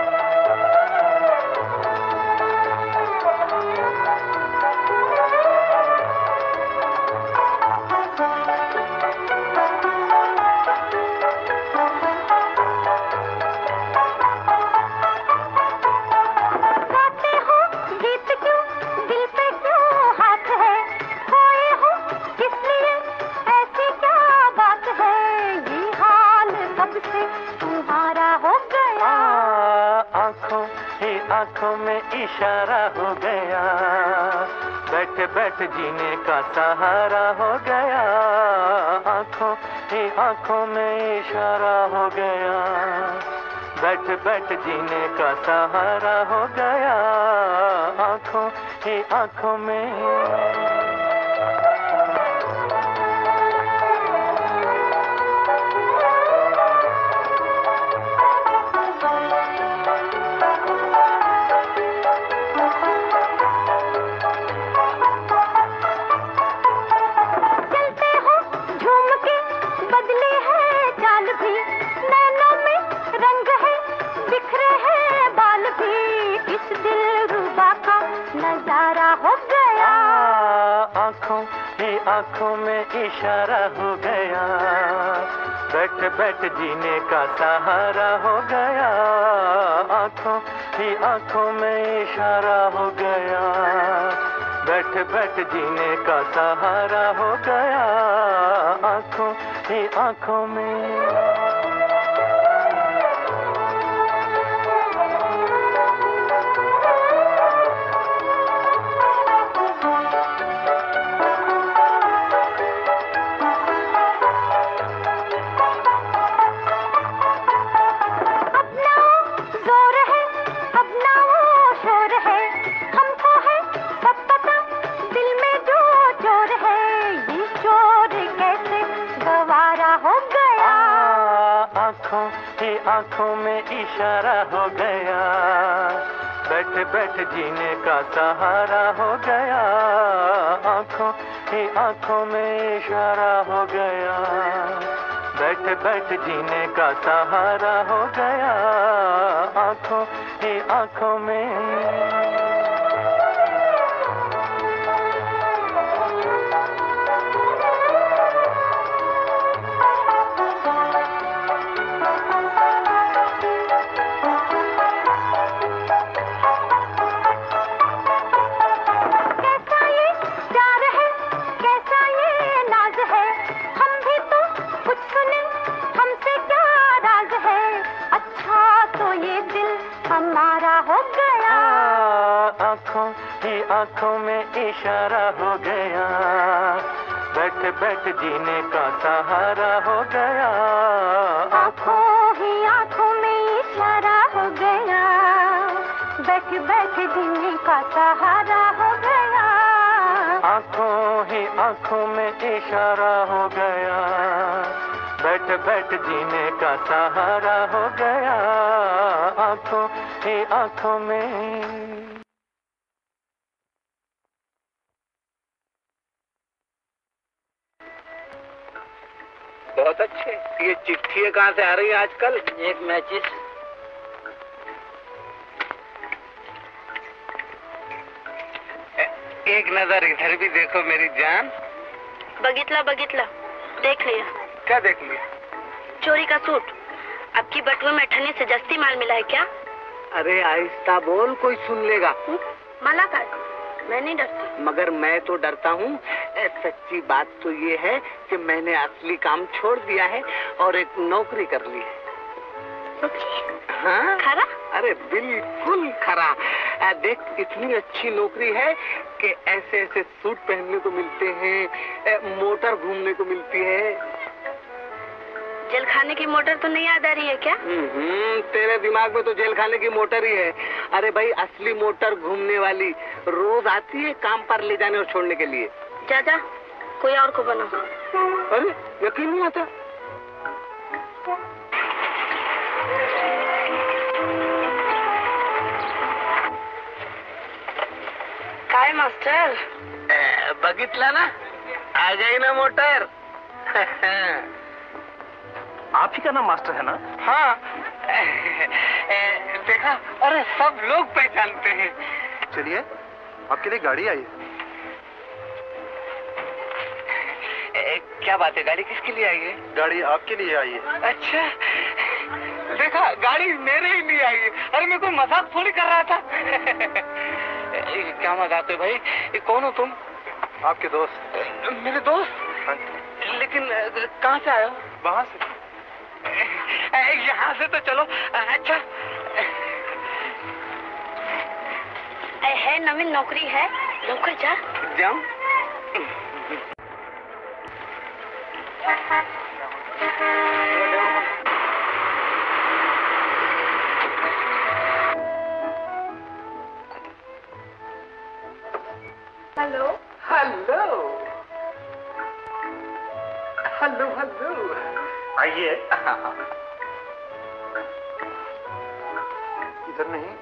बैठ बैठ जीने का सहारा हो गया। आंखों ही आंखों में इशारा हो गया, बैठ बैठ जीने का सहारा हो गया। आंखों ही आंखों में आंखों में इशारा हो गया, बैठ बैठ जीने का सहारा हो गया। आंखों ही आंखों में इशारा हो गया, बैठ बैठ जीने का सहारा हो गया। आंखों ही आंखों में आंखों में इशारा हो गया, बैठे बैठे जीने का सहारा हो गया, आंखों ही आंखों में इशारा हो गया, बैठे बैठे जीने का सहारा हो गया, आंखों ही आंखों में। आंखों में इशारा हो गया, बैठे बैठे जीने का सहारा हो गया, आंखों ही आंखों में इशारा हो गया, बैठे बैठे जीने का सहारा हो गया, आंखों ही आंखों में इशारा हो गया, बैठे बैठे जीने का सहारा हो गया, आंखों ही आंखों में। बहुत अच्छे। ये चिट्ठियां कहाँ से आ रही है आजकल? एक मैचिस। एक नजर इधर भी देखो मेरी जान। बगितला बगितला देख लिया? क्या देख लिया? चोरी का सूट। अब की बटुए में ठने से जस्ती माल मिला है क्या? अरे आहिस्ता बोल, कोई सुन लेगा। माला का मैं नहीं डरती। मगर मैं तो डरता हूँ। सच्ची बात तो ये है कि मैंने असली काम छोड़ दिया है और एक नौकरी कर ली है। हाँ? खरा? अरे बिल्कुल खरा। आ, देख इतनी अच्छी नौकरी है कि ऐसे ऐसे सूट पहनने को मिलते हैं, मोटर घूमने को मिलती है। जेल खाने की मोटर तो नहीं याद आ रही है क्या? हम्म, तेरे दिमाग में तो जेल खाने की मोटर ही है। अरे भाई असली मोटर घूमने वाली रोज आती है काम पर ले जाने और छोड़ने के लिए। दादा कोई और को बना। अरे यकीन नहीं आता। काय मास्टर बगितला ना, आ जाए ना मोटर। आप ही का ना मास्टर है ना? हाँ। ए, ए, देखा? अरे सब लोग पहचानते हैं। चलिए आपके लिए गाड़ी आई है। क्या बात है, गाड़ी किसके लिए आई है? गाड़ी आपके लिए आई है। अच्छा देखा, गाड़ी मेरे ही लिए आई है। अरे मैं कोई मजाक थोड़ी कर रहा था। क्या मजाक है भाई? कौन हो तुम? आपके दोस्त। मेरे दोस्त? लेकिन कहाँ से आए हो? वहाँ से। यहाँ से तो चलो। अच्छा है नवीन, नौकरी है, नौकर जा जाऊँ। हेलो हेलो हेलो हेलो, आइए। इधर नहीं,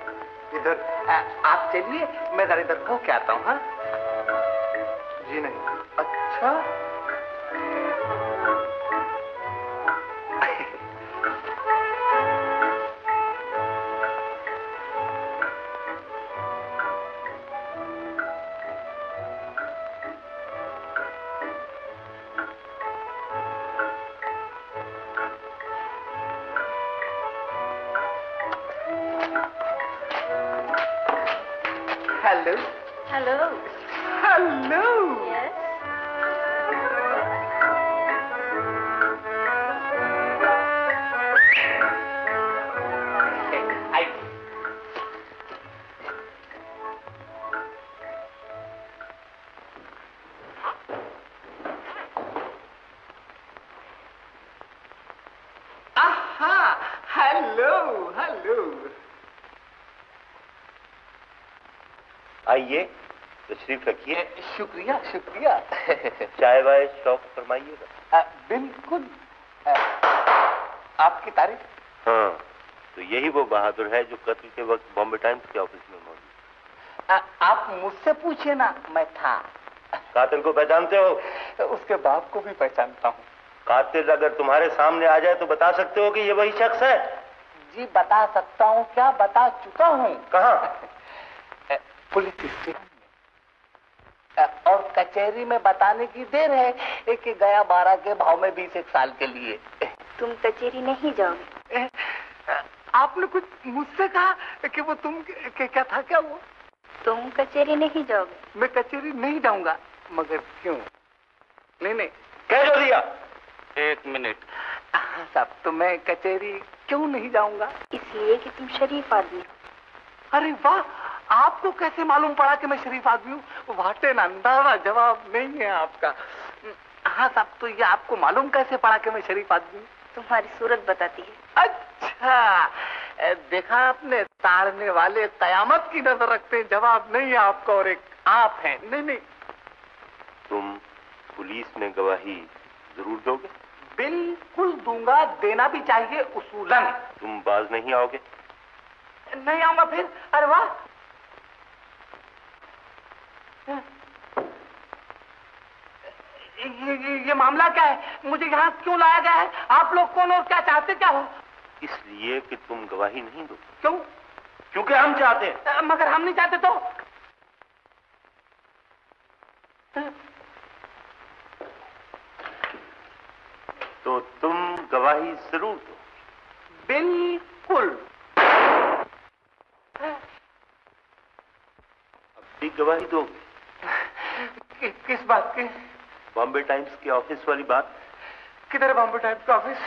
इधर। आ, आप चलिए, मैं जरा इधर घूम के आता हूँ। हाँ जी नहीं। अच्छा आइए, तशरीफ रखिए। शुक्रिया शुक्रिया। चाय वाय शौक फरमाइएगा। बिल्कुल। आ, आपकी तारीफ? हाँ तो यही वो बहादुर है जो कत्ल के वक्त बॉम्बे टाइम्स के ऑफिस में मौजूद। आप मुझसे पूछिए ना, मैं था। कातिल को पहचानते हो? उसके बाप को भी पहचानता हूँ। कातिल अगर तुम्हारे सामने आ जाए तो बता सकते हो कि ये वही शख्स है? जी बता सकता हूँ, क्या बता चुका हूँ। कहाँ? पुलिस स्टेशन में। और कचहरी में बताने की देर है कि गया बारह के भाव में बीस एक साल के लिए। तुम कचहरी नहीं जाओगे? आपने कुछ मुझसे कहा कि वो तुम के क्या था? क्या वो तुम कचहरी नहीं जाओगे? मैं कचहरी नहीं जाऊंगा। मगर क्यों? नहीं नहीं, कह दो दिया। एक मिनट। हाँ साहब, तो मैं कचहरी क्यों नहीं जाऊंगा? इसलिए कि तुम शरीफ आदमी हो। अरे वाह, आपको कैसे मालूम पड़ा कि मैं शरीफ आदमी हूँ? वाटे नांदारा जवाब नहीं है आपका। हाँ साहब, तो ये आपको मालूम कैसे पड़ा कि मैं शरीफ आदमी हूँ? तुम्हारी सूरत बताती है। अच्छा, देखा आपने, ताड़ने वाले कयामत की नजर रखते हैं। जवाब नहीं है आपका और एक आप हैं। नहीं नहीं, तुम पुलिस में गवाही जरूर दोगे? बिल्कुल दूंगा, देना भी चाहिए उसूलन। तुम बाज नहीं आओगे? नहीं आऊंगा। फिर अरे वाह, ये, ये ये मामला क्या है? मुझे यहाँ क्यों लाया गया है? आप लोग कौन और क्या चाहते क्या हो? इसलिए कि तुम गवाही नहीं दो। क्यों? क्योंकि हम चाहते हैं। मगर हम नहीं चाहते तो? तो तुम गवाही जरूर दो। बिल्कुल। अब भी गवाही दोगे? कि, किस बात की? बॉम्बे टाइम्स के ऑफिस वाली बात। किधर है बॉम्बे टाइम्स का ऑफिस?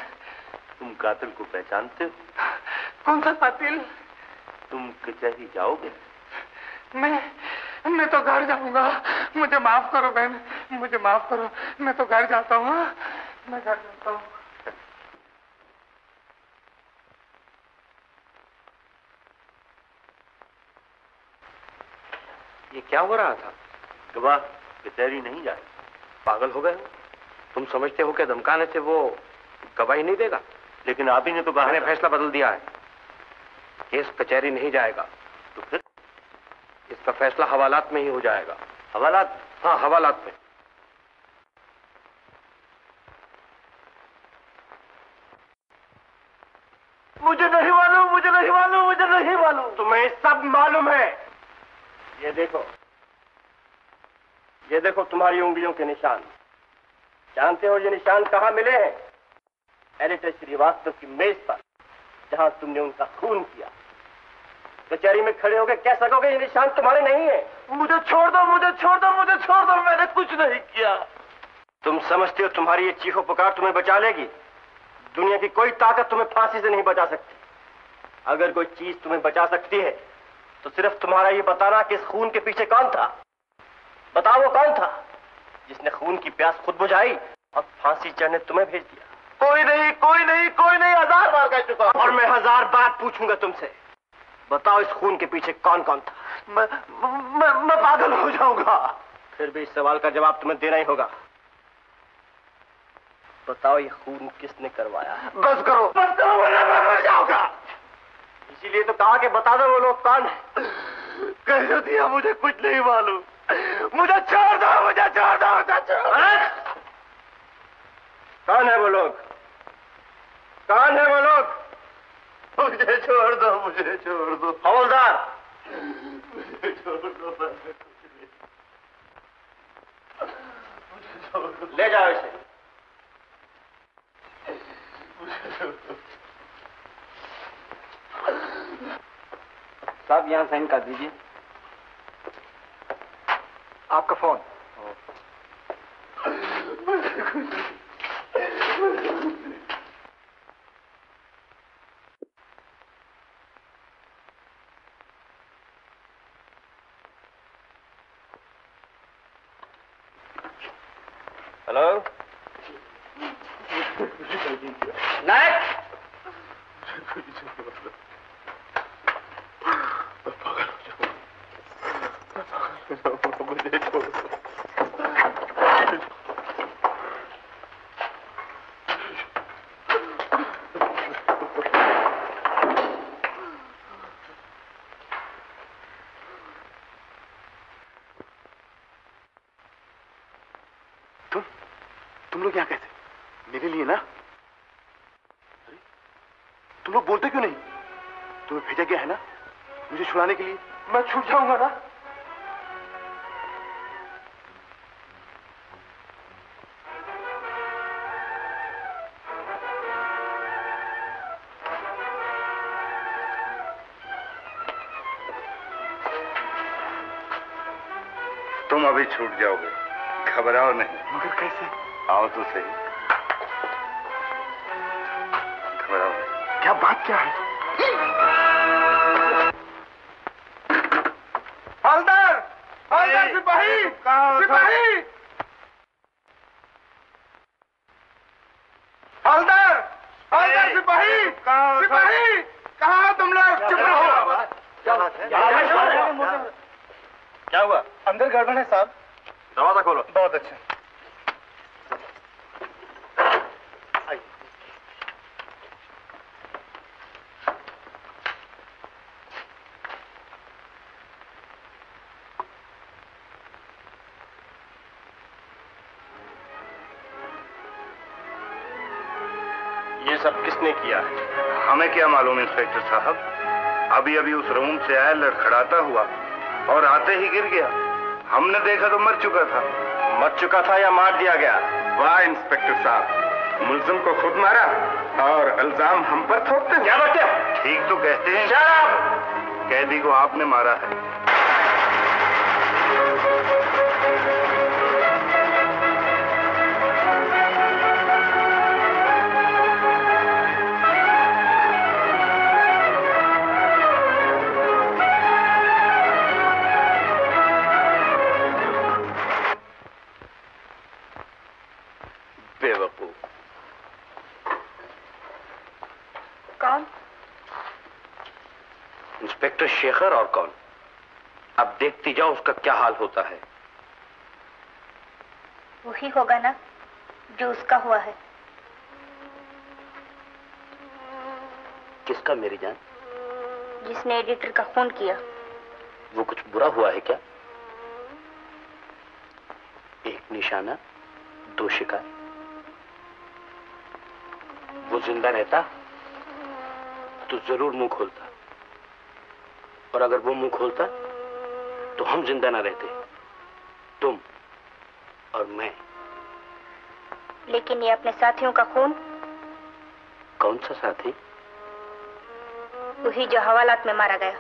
तुम कातिल को पहचानते हो? कौन सा कातिल? तुम कचहरी जाओगे? मैं मैं तो घर जाऊंगा। मुझे माफ करो बहन, मुझे माफ करो, मैं तो घर जाता हूँ। मैं घर जाता हूँ। ये क्या हो रहा था? गवाह कचहरी नहीं जा रही। पागल हो गए? तुम समझते हो कि धमकाने से वो गवाही नहीं देगा? लेकिन आप ही ने तो कहा। मैंने फैसला बदल दिया है, केस कचहरी नहीं जाएगा। तो फिर इसका फैसला हवालात में ही हो जाएगा। हवालात? हाँ, हवालात में। मुझे नहीं मालूम, मुझे नहीं मालूम, मुझे नहीं मालूम। तुम्हें सब मालूम है। ये देखो, ये देखो तुम्हारी उंगलियों के निशान। जानते हो ये निशान कहाँ मिले हैं? एडिटर श्रीवास्तव की मेज पर, जहाँ तुमने उनका खून किया। कचहरी में खड़े होकर कह सकोगे ये निशान तुम्हारे नहीं है? मुझे छोड़ दो, मुझे छोड़ दो, मुझे छोड़ दो, मैंने कुछ नहीं किया। तुम समझते हो तुम्हारी ये चीखो पुकार तुम्हें बचा लेगी? दुनिया की कोई ताकत तुम्हें फांसी से नहीं बचा सकती। अगर कोई चीज तुम्हें बचा सकती है तो सिर्फ तुम्हारा ये बताना कि इस खून के पीछे कौन था। बताओ वो कौन था जिसने खून की प्यास खुद बुझाई और फांसी चढ़ने तुम्हें भेज दिया? कोई नहीं, कोई नहीं, कोई नहीं। हजार बार कह चुका और मैं हजार बार पूछूंगा तुमसे, बताओ इस खून के पीछे कौन कौन था? मैं मैं, मैं पागल हो जाऊंगा। फिर भी इस सवाल का जवाब तुम्हें देना ही होगा। बताओ ये खून किसने करवाया? बस करो, बस करो, मैं मर जाऊंगा। इसीलिए तो कहा कि बता दो वो लोग कौन है। कह दिया मुझे कुछ नहीं मालूम, मुझे छोड़ दो, मुझे छोड़ दो, मुझे छोड़ दो। कौन है वो लोग? कौन है वो लोग? मुझे छोड़ दो, मुझे छोड़ दो। हवलदार, मुझे छोड़ दो, मुझे छोड़ दो। ले जाओ इसे। साहब यहाँ साइन कर दीजिए। आपका फोन। हेलो नायक। लेने आ गए थे मेरे लिए ना? अरे तुम लोग बोलते क्यों नहीं? तुम्हें भेजा गया है ना मुझे छुड़ाने के लिए। मैं छूट जाऊंगा ना? तुम अभी छूट जाओगे, घबराओ नहीं। मगर कैसे? आओ तो सही, घबराओ नहीं। क्या बात क्या है? सिपाही, सिपाही, हल्दर, हल्दर सिपाही, सिपाही, कहाँ तुम लोग? चुप रहो। क्या हुआ? अंदर गड़बड़ है साहब। दरवाजा खोलो। बहुत अच्छा। किसने किया है? हमें क्या मालूम इंस्पेक्टर साहब, अभी अभी उस रूम से आया लड़खड़ाता हुआ और आते ही गिर गया। हमने देखा तो मर चुका था। मर चुका था या मार दिया गया? वाह इंस्पेक्टर साहब, मुल्ज़िम को खुद मारा और इल्जाम हम पर थोपते। क्या बात है? ठीक तो कहते हैं। कैदी को आपने मारा है। इंस्पेक्टर शेखर और कौन? अब देखती जाओ उसका क्या हाल होता है। वही होगा ना जो उसका हुआ है। किसका मेरी जान? जिसने एडिटर का खून किया। वो कुछ बुरा हुआ है क्या? एक निशाना, दो शिकार। वो जिंदा रहता तो जरूर मुंह खोलता, और अगर वो मुंह खोलता तो हम जिंदा ना रहते, तुम और मैं। लेकिन ये अपने साथियों का खून। कौन सा साथी? वही जो हवालात में मारा गया।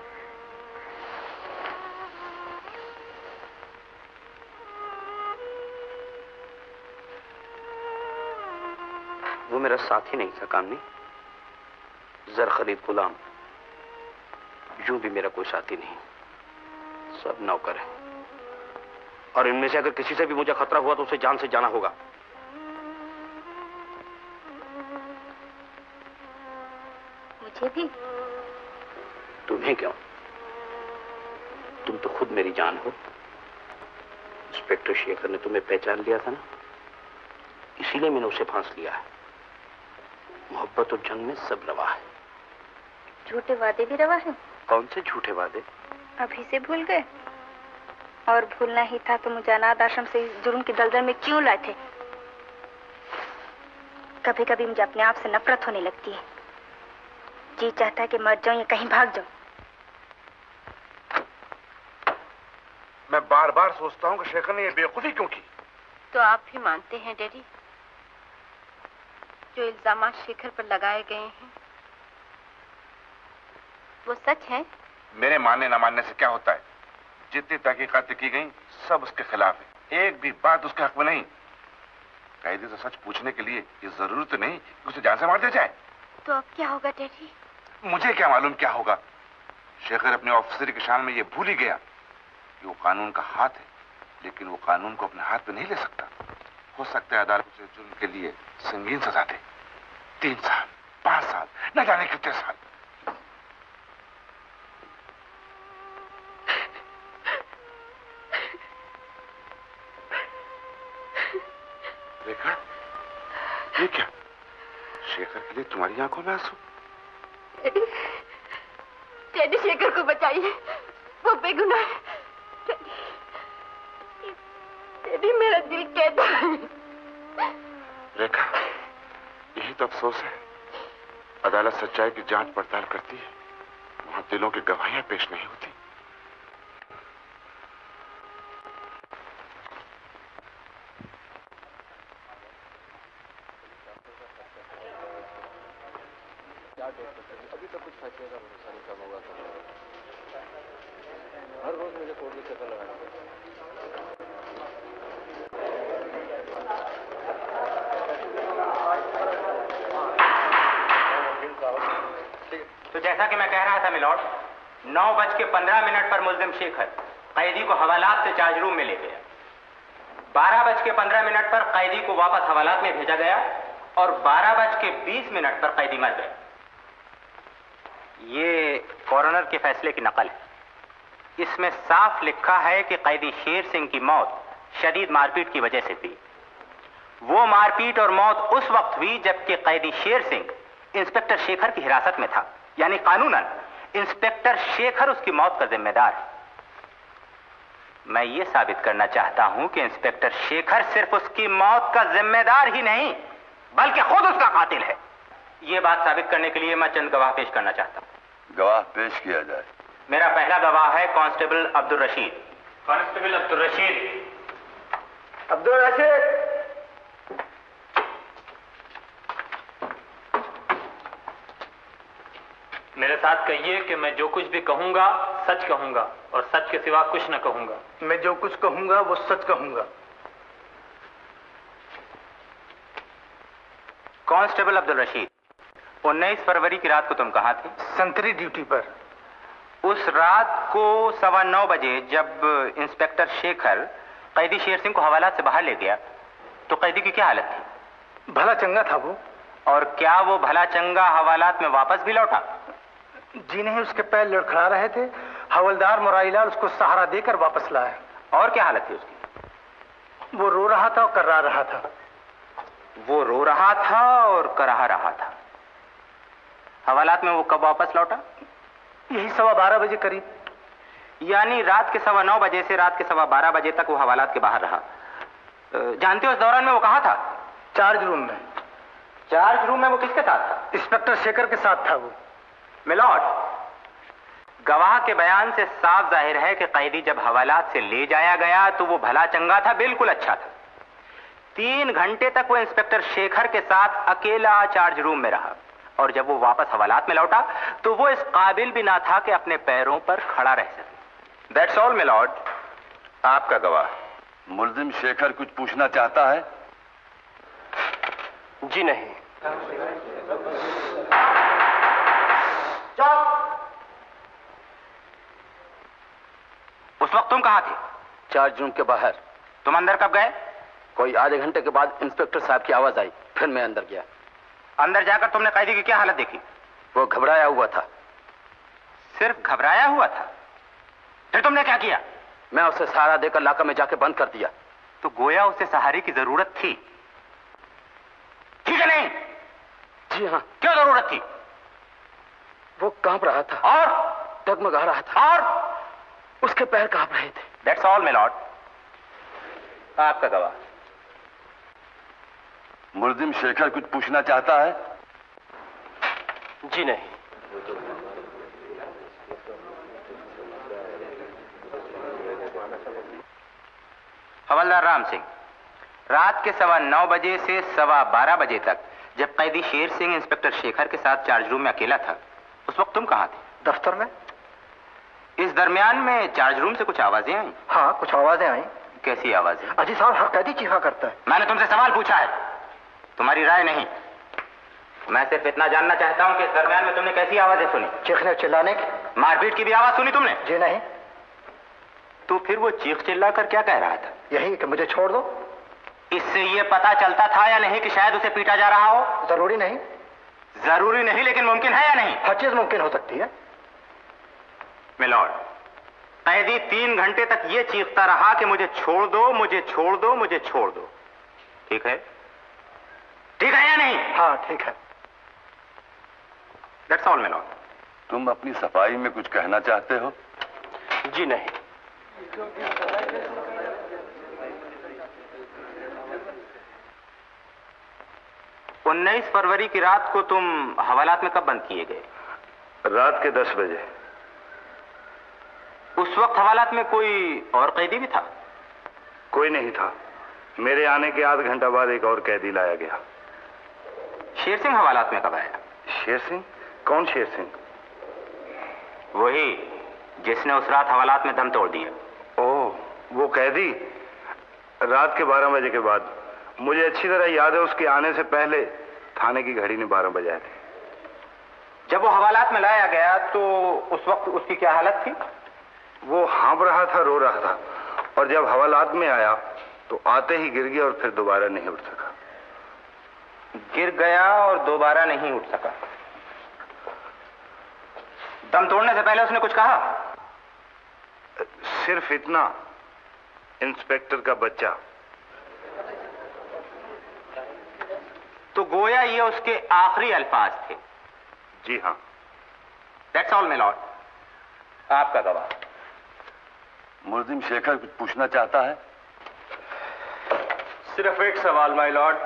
वो मेरा साथी नहीं था कामनी, जर खरीद गुलाम। यूं भी मेरा कोई साथी नहीं, सब नौकर है। और इनमें से अगर किसी से भी मुझे खतरा हुआ तो उसे जान से जाना होगा। मुझे भी? तुम्हें क्यों? तुम तो खुद मेरी जान हो। इंस्पेक्टर शेखर ने तुम्हें पहचान लिया था ना, इसीलिए मैंने उसे फांस लिया है। मोहब्बत और जंग में सब रवा है। झूठे वादे भी रवा है। कौन से झूठे वादे? अभी से भूल गए? और भूलना ही था तो मुझे अनाथ आश्रम से इस जुर्म की दलदल में क्यों लाए थे? कभी कभी मुझे अपने आप से नफरत होने लगती है। जी चाहता है कि मर जाऊं या कहीं भाग जाऊं। मैं बार बार सोचता हूं कि शेखर ने ये बेवकूफी क्यों की। तो आप भी मानते हैं डैडी, जो इल्जाम शेखर पर लगाए गए हैं वो सच है? मेरे मानने ना मानने से क्या होता है? जितनी तहकीकात की गई सब उसके खिलाफ है, एक भी बात उसके हक में नहीं। कैदी से सच पूछने के लिए ये जरूरत नहीं कि उसे जान से मार दिया जाए। तो अब क्या होगा डैडी? मुझे क्या मालूम क्या होगा। शेखर अपने ऑफिसर की शान में ये भूल ही गया कि वो कानून का हाथ है, लेकिन वो कानून को अपने हाथ में नहीं ले सकता। हो सकता है अदालत उसे जुर्म के लिए संगीन सजा दे, तीन साल पांच साल न जाने कितने साल। रेखा, ये क्या? शेखर के लिए तुम्हारी आंखों में आंसू? डैडी, शेखर को बचाइए, वो बेगुनाह है। डैडी, मेरा दिल कहता है। रेखा, यही तो अफसोस है। अदालत सच्चाई की जांच पड़ताल करती है, वहां दिलों की गवाहियां पेश नहीं होती। अभी तो कुछ फैसले का भरोसा नहीं कम होगा। हर रोज मुझे कोर्ट में चक्कर लगाना पड़ता है। तो जैसा कि मैं कह रहा था मिलॉर्ड, नौ बज के पंद्रह मिनट पर मुलजिम शेखर कैदी को हवालात से चार्ज रूम में ले गया। बारह बज के पंद्रह मिनट पर कैदी को वापस हवालात में भेजा गया और बारह बज के बीस मिनट पर कैदी मर गया। ये कॉरोनर के फैसले की नकल है। इसमें साफ लिखा है कि कैदी शेर सिंह की मौत शदीद मारपीट की वजह से हुई। वो मारपीट और मौत उस वक्त हुई जबकि कैदी शेर सिंह इंस्पेक्टर शेखर की हिरासत में था, यानी कानूनन इंस्पेक्टर शेखर उसकी मौत का जिम्मेदार है। मैं यह साबित करना चाहता हूं कि इंस्पेक्टर शेखर सिर्फ उसकी मौत का जिम्मेदार ही नहीं बल्कि खुद उसका कातिल है। यह बात साबित करने के लिए मैं चंद गवाह पेश करना चाहता हूं। गवाह पेश किया जाए। मेरा पहला गवाह है कांस्टेबल अब्दुल रशीद। कांस्टेबल अब्दुल रशीद। अब्दुल रशीद। मेरे साथ कहिए कि मैं जो कुछ भी कहूंगा सच कहूंगा और सच के सिवा कुछ न कहूंगा। मैं जो कुछ कहूंगा वो सच कहूंगा। कांस्टेबल अब्दुल रशीद, उन्नीस फरवरी की रात को तुम कहां थे? संतरी ड्यूटी पर। उस रात को सवा नौ बजे जब इंस्पेक्टर शेखर कैदी शेर सिंह को हवालात से बाहर ले गया तो कैदी की क्या हालत थी? भला चंगा था वो। और क्या वो भला चंगा हवालात में वापस भी लौटा? जी नहीं, उसके पैर लड़खड़ा रहे थे। हवलदार मुराईलाल उसको सहारा देकर वापस लाया। और क्या हालत थी उसकी? वो रो रहा था और कराह रहा था। वो रो रहा था और कराह रहा था। हवालात में वो कब वापस लौटा? यही सवा बारह बजे करीब। यानी रात के सवा नौ बजे से रात के सवा बारह बजे तक वो हवालात के बाहर रहा। जानते हो उस दौरान में वो कहाँ था? चार्ज रूम में। चार्ज रूम में वो किसके साथ था? इंस्पेक्टर शेखर के साथ था वो। मिलॉर्ड, गवाह के बयान से साफ जाहिर है कि कैदी जब हवालात से ले जाया गया तो वो भला चंगा था, बिल्कुल अच्छा था। तीन घंटे तक वो इंस्पेक्टर शेखर के साथ अकेला चार्ज रूम में रहा और जब वो वापस हवालात में लौटा तो वो इस काबिल भी ना था कि अपने पैरों पर खड़ा रह सके। That's all milord. आपका गवाह। मुलजिम शेखर कुछ पूछना चाहता है? जी नहीं। उस वक्त तुम कहाँ थे? चार्ज रूम के बाहर। तुम अंदर कब गए? कोई आधे घंटे के बाद इंस्पेक्टर साहब की आवाज आई, फिर मैं अंदर गया। अंदर जाकर तुमने कैदी की क्या हालत देखी? वो घबराया हुआ था। सिर्फ घबराया हुआ था? फिर तुमने क्या किया? मैं उसे सहारा देकर लाका में जाके बंद कर दिया। तो गोया उसे सहारे की जरूरत थी, ठीक है नहीं? जी हाँ। क्यों जरूरत थी? वो कांप रहा था और डगमगा रहा था और उसके पैर कांप रहे थे। That's all, my lord. आपका गवाह। मुलजिम शेखर कुछ पूछना चाहता है? जी नहीं। हवलदार राम सिंह, रात के सवा नौ बजे से सवा बारह बजे तक जब कैदी शेर सिंह इंस्पेक्टर शेखर के साथ चार्ज रूम में अकेला था उस वक्त तुम कहाँ थे? दफ्तर में। इस दरमियान में चार्ज रूम से कुछ आवाजें आई? हाँ, कुछ आवाजें आई। कैसी आवाजें? अजी साहब हर कैदी चीखा करता है। मैंने तुमसे सवाल पूछा है, तुम्हारी राय नहीं। मैं सिर्फ इतना जानना चाहता हूँ कि इस दरमियान में तुमने कैसी आवाजें सुनी? चीखने चिल्लाने की। मारपीट की भी आवाज सुनी तुमने? जी नहीं। तो फिर वो चीख चिल्ला कर क्या कह रहा था? यही कि मुझे छोड़ दो। इससे ये पता चलता था या नहीं कि शायद उसे पीटा जा रहा हो? जरूरी नहीं। जरूरी नहीं, लेकिन मुमकिन है या नहीं? हर चीज मुमकिन हो सकती है। मिलॉर्ड, कैदी तीन घंटे तक यह चीखता रहा कि मुझे छोड़ दो, मुझे छोड़ दो, मुझे छोड़ दो। ठीक है? ठीक है या नहीं? हाँ, ठीक है। That's all, milord. तुम अपनी सफाई में कुछ कहना चाहते हो? जी नहीं। उन्नीस फरवरी की रात को तुम हवालात में कब बंद किए गए? रात के दस बजे। उस वक्त हवालात में कोई और कैदी भी था? कोई नहीं था। मेरे आने के आध घंटा बाद एक और कैदी लाया गया। शेर सिंह हवालात में कब आया? शेर सिंह? कौन शेर सिंह? वही जिसने उस रात हवालात में दम तोड़ दिया। ओह, वो कैदी? रात के बारह बजे के बाद। मुझे अच्छी तरह याद है, उसके आने से पहले थाने की घड़ी ने बारह बजाए थे। जब वो हवालात में लाया गया तो उस वक्त उसकी क्या हालत थी? वो हाँफ रहा था, रो रहा था, और जब हवालात में आया तो आते ही गिर गया और फिर दोबारा नहीं उठ सका। गिर गया और दोबारा नहीं उठ सका। दम तोड़ने से पहले उसने कुछ कहा? सिर्फ इतना, इंस्पेक्टर का बच्चा। तो गोया ये उसके आखिरी अल्फाज थे? जी हाँ। That's all my lord. आपका गवाह। मुलजिम शेखर कुछ पूछना चाहता है? सिर्फ एक सवाल माय लॉर्ड।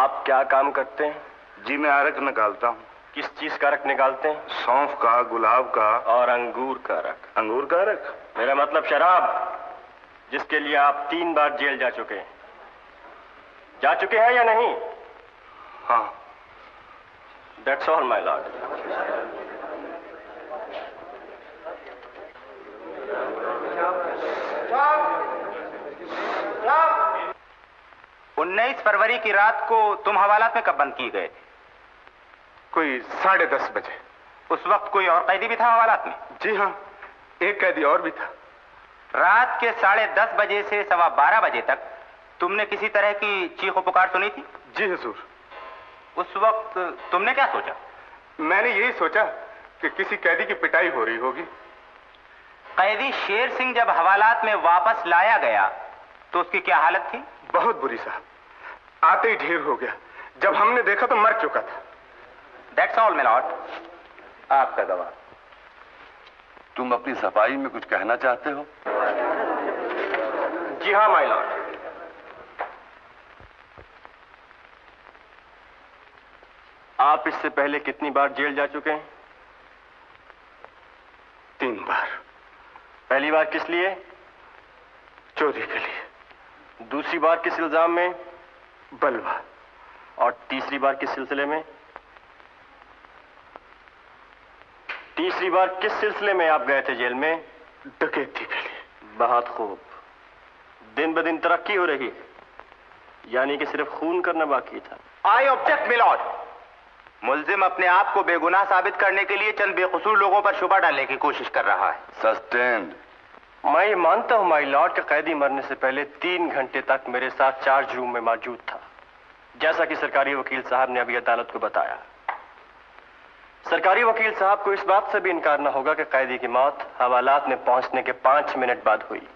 आप क्या काम करते हैं? जी, मैं अरक निकालता हूँ। किस चीज का रख निकालते हैं? सौंफ का, गुलाब का और अंगूर का रख। अंगूर का रख? मेरा मतलब शराब, जिसके लिए आप तीन बार जेल जा चुके हैं। जा चुके हैं या नहीं? हाँ। That's all my lord. उन्नीस फरवरी की रात को तुम हवालात में कब बंद किए गए? कोई साढ़े दस बजे। उस वक्त कोई और कैदी भी था हवालात में? जी हाँ, एक कैदी और भी था। रात के साढ़े दस बजे से सवा बारह बजे तक तुमने किसी तरह की चीख और पुकार सुनी थी? जी हुजूर। उस वक्त तुमने क्या सोचा? मैंने यही सोचा कि किसी कैदी की पिटाई हो रही होगी। कैदी शेर सिंह जब हवालात में वापस लाया गया तो उसकी क्या हालत थी? बहुत बुरी साहब, आते ही ढेर हो गया। जब हमने देखा तो मर चुका था। That's all my lord. आपका गवाह। तुम अपनी सफाई में कुछ कहना चाहते हो? जी हाँ माय लॉर्ड। आप इससे पहले कितनी बार जेल जा चुके हैं? तीन बार। पहली बार किस लिए? चोरी के लिए। दूसरी बार किस इल्जाम में? बलवा। और तीसरी बार किस सिलसिले में? तीसरी बार किस सिलसिले में आप गए थे जेल में? डकैती के लिए। बहुत खूब। दिन ब दिन तरक्की हो रही है, यानी कि सिर्फ खून करना बाकी था। I object my lord. मुलजिम अपने आप को बेगुनाह साबित करने के लिए चंद बेकसूर लोगों पर शुबा डालने की कोशिश कर रहा है। सस्टेंड। मैं ये मानता हूँ माय लॉर्ड का कैदी मरने से पहले तीन घंटे तक मेरे साथ चार्ज रूम में मौजूद था, जैसा कि सरकारी वकील साहब ने अभी अदालत को बताया। सरकारी वकील साहब को इस बात से भी इनकार ना होगा कि कैदी की मौत हवालात में पहुंचने के पांच मिनट बाद हुई।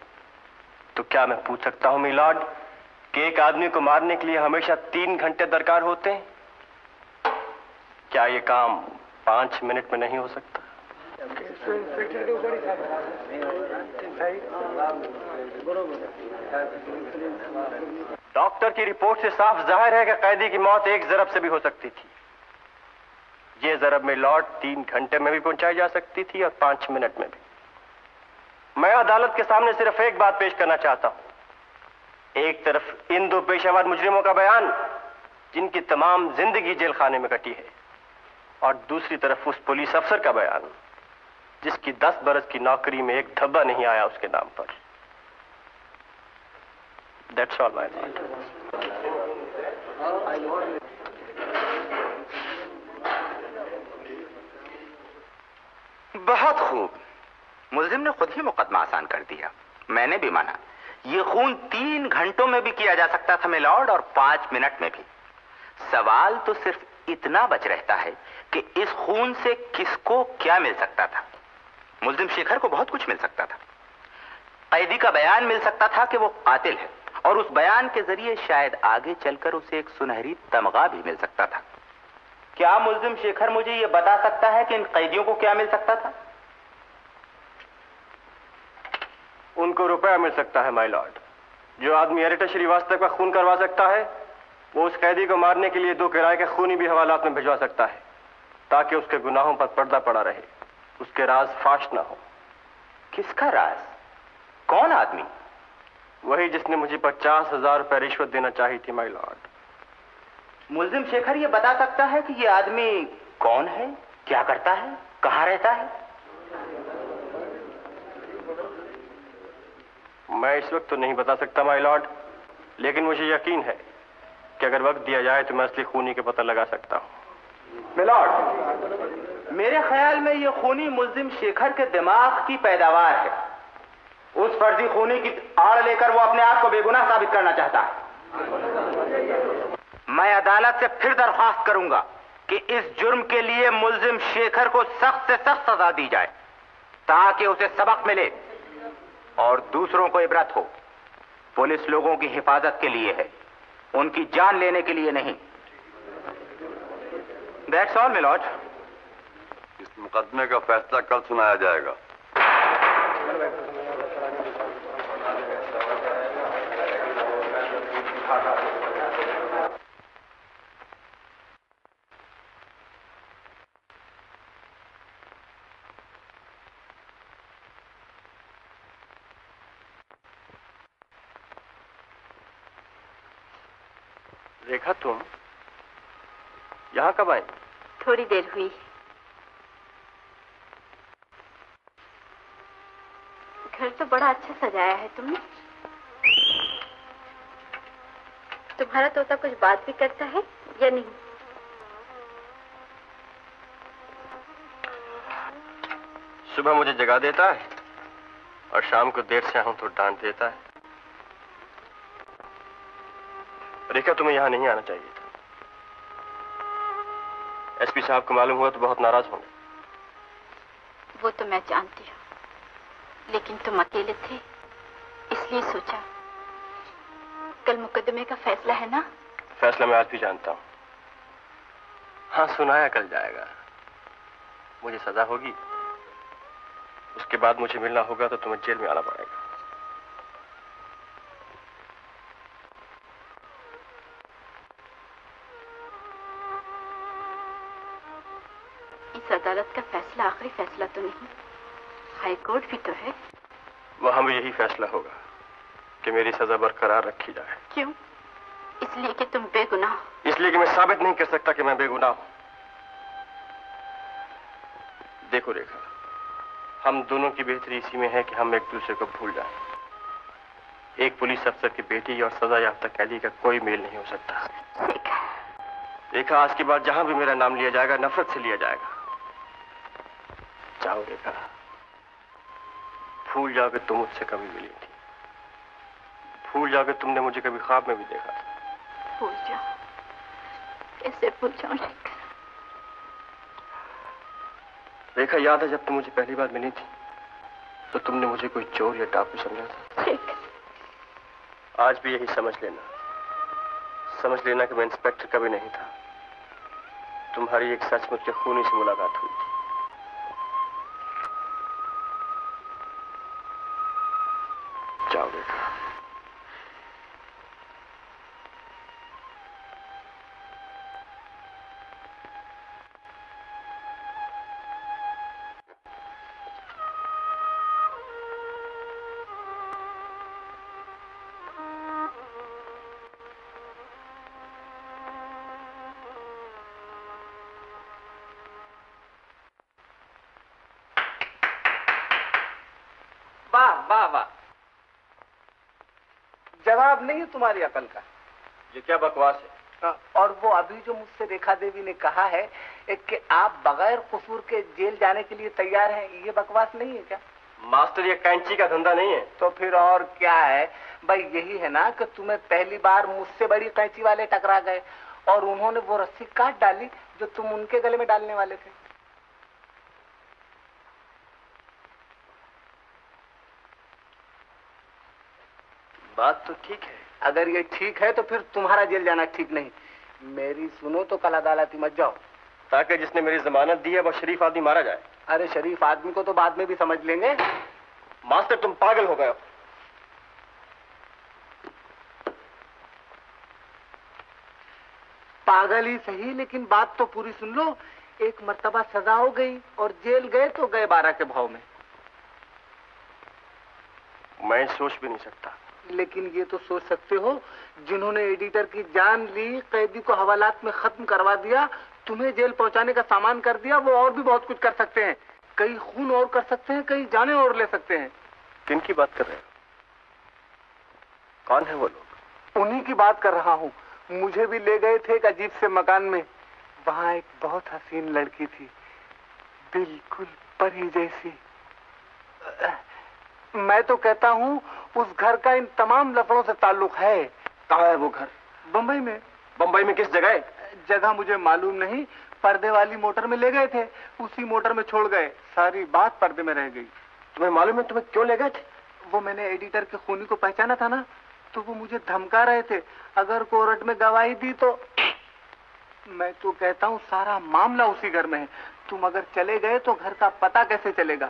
तो क्या मैं पूछ सकता हूं मिलॉर्ड कि एक आदमी को मारने के लिए हमेशा तीन घंटे दरकार होते हैं? क्या ये काम पांच मिनट में नहीं हो सकता? डॉक्टर की रिपोर्ट से साफ जाहिर है कि कैदी की मौत एक जरब से भी हो सकती थी। ये जरब में लॉर्ड तीन घंटे में भी पहुंचाई जा सकती थी और पांच मिनट में भी। मैं अदालत के सामने सिर्फ एक बात पेश करना चाहता हूं। एक तरफ इन दो पेशावर मुजरिमों का बयान जिनकी तमाम जिंदगी जेल खाने में कटी है, और दूसरी तरफ उस पुलिस अफसर का बयान जिसकी दस बरस की नौकरी में एक धब्बा नहीं आया उसके नाम पर। That's all my lord. बहुत खूब। मुलजिम ने खुद ही मुकदमा आसान कर दिया। मैंने भी माना यह खून तीन घंटों में भी किया जा सकता था मिलॉर्ड, और पांच मिनट में भी। सवाल तो सिर्फ इतना बच रहता है कि इस खून से किसको क्या मिल सकता था। मुलजिम शेखर को बहुत कुछ मिल सकता था। कैदी का बयान मिल सकता था कि वो कातिल है, और उस बयान के जरिए शायद आगे चलकर उसे एक सुनहरी तमगा भी मिल सकता था। क्या मुलजिम शेखर मुझे यह बता सकता है कि इन कैदियों को क्या मिल सकता था? उनको रुपया मिल सकता है माय लॉर्ड। जो आदमी एडिटर श्रीवास्तव का खून करवा सकता है वो उस कैदी को मारने के लिए दो किराए के खूनी भी हवालात में भिजवा सकता है ताकि उसके गुनाहों पर पर्दा पड़ा रहे, उसके राज फाश ना हो। किसका राज? कौन आदमी? वही जिसने मुझे पचास हजार रुपये रिश्वत देना चाहिए थी माय लॉर्ड। मुल्जिम शेखर ये बता सकता है कि ये आदमी कौन है, क्या करता है, कहाँ रहता है? मैं इस वक्त तो नहीं बता सकता माय लॉर्ड, लेकिन मुझे यकीन है कि अगर वक्त दिया जाए तो मैं असली खूनी का पता लगा सकता हूँ। माय लॉर्ड, मेरे ख्याल में ये खूनी मुल्जिम शेखर के दिमाग की पैदावार है। उस फर्जी खूनी की आड़ लेकर वो अपने आप को बेगुनाह साबित करना चाहता है। मैं अदालत से फिर दरख्वास्त करूंगा कि इस जुर्म के लिए मुल्जिम शेखर को सख्त से सख्त सजा दी जाए ताकि उसे सबक मिले और दूसरों को इबरत हो। पुलिस लोगों की हिफाजत के लिए है, उनकी जान लेने के लिए नहीं। That's all my lord. इस मुकदमे का फैसला कल सुनाया जाएगा। रेखा, तुम यहाँ कब आए? थोड़ी देर हुई। घर तो बड़ा अच्छा सजाया है तुमने। तुम्हारा तोता कुछ बात भी करता है या नहीं? सुबह मुझे जगा देता है और शाम को देर से आऊं तो डांट देता है। रेखा, तुम्हें यहाँ नहीं आना चाहिए था। एसपी साहब को मालूम हुआ तो बहुत नाराज होंगे। वो तो मैं जानती हूँ, लेकिन तुम अकेले थे इसलिए सोचा। कल मुकदमे का फैसला है ना? फैसला मैं आज भी जानता हूँ। हाँ, सुनाया कल जाएगा। मुझे सजा होगी, उसके बाद मुझे मिलना होगा तो तुम्हें जेल में आना पड़ेगा। अदालत का फैसला आखिरी फैसला तो नहीं, हाई कोर्ट भी तो है। वहां भी यही फैसला होगा कि मेरी सजा बरकरार रखी जाए। क्यों? इसलिए कि तुम बेगुनाह हो। इसलिए कि मैं साबित नहीं कर सकता कि मैं बेगुनाह हूं। देखो रेखा, हम दोनों की बेहतरी इसी में है कि हम एक दूसरे को भूल जाए। एक पुलिस अफसर की बेटी और सजा याफ्ता कैदी का कोई मेल नहीं हो सकता। रेखा, रेखा आज के बाद जहां भी मेरा नाम लिया जाएगा नफरत से लिया जाएगा। जाओ रेखा, भूल जाओ कि तुम मुझसे कभी मिली थी। भूल जाओ कि तुमने मुझे कभी ख्वाब में भी देखा था। भूल जाओ, कैसे भूल जाओ रेखा। रेखा, याद है जब तुम मुझे पहली बार मिली थी तो तुमने मुझे कोई चोर या डाकू समझा था। आज भी यही समझ लेना, समझ लेना कि मैं इंस्पेक्टर कभी नहीं था। तुम्हारी एक सचमुच के खूनी से मुलाकात हुई थी। नहीं है तुम्हारी अकल का। ये क्या बकवास है? और वो अभी जो मुझसे रेखा देवी ने कहा है कि आप बगैर कसूर के जेल जाने के लिए तैयार हैं, ये बकवास नहीं है क्या? मास्टर, ये कैंची का धंधा नहीं है। तो फिर और क्या है भाई? यही है ना कि तुम्हें पहली बार मुझसे बड़ी कैंची वाले टकरा गए और उन्होंने वो रस्सी काट डाली जो तुम उनके गले में डालने वाले थे। बात तो ठीक है। अगर ये ठीक है तो फिर तुम्हारा जेल जाना ठीक नहीं। मेरी सुनो तो कल अदालत ही मत जाओ ताकि जिसने मेरी जमानत दी है वो शरीफ आदमी मारा जाए। अरे शरीफ आदमी को तो बाद में भी समझ लेंगे। मास्टर तुम पागल हो गए हो। पागल ही सही लेकिन बात तो पूरी सुन लो। एक मर्तबा सजा हो गई और जेल गए तो गए बारह के भाव में। मैं सोच भी नहीं सकता। लेकिन ये तो सोच सकते हो, जिन्होंने एडिटर की जान ली, कैदी को हवालात में खत्म करवा दिया, तुम्हें जेल पहुंचाने का सामान कर दिया, वो और भी बहुत कुछ कर सकते हैं। कई खून और कर सकते हैं, कई जाने और ले सकते हैं। किन की बात कर रहे हो? कौन है वो लोग? उन्हीं की बात कर रहा हूँ। मुझे भी ले गए थे एक अजीब से मकान में। वहाँ एक बहुत हसीन लड़की थी, बिल्कुल परी जैसी। मैं तो कहता हूँ उस घर का इन तमाम लफड़ों से ताल्लुक है। कहाँ है वो घर? बंबई में। बंबई में किस जगह? जगह मुझे मालूम नहीं। पर्दे वाली मोटर में ले गए थे, उसी मोटर में छोड़ गए। सारी बात पर्दे में रह गई। तुम्हें मालूम है तुम्हें क्यों ले गए थे? वो मैंने एडिटर के खूनी को पहचाना था ना, तो वो मुझे धमका रहे थे, अगर कोर्ट में गवाही दी तो। मैं तो कहता हूँ सारा मामला उसी घर में है। तुम अगर चले गए तो घर का पता कैसे चलेगा?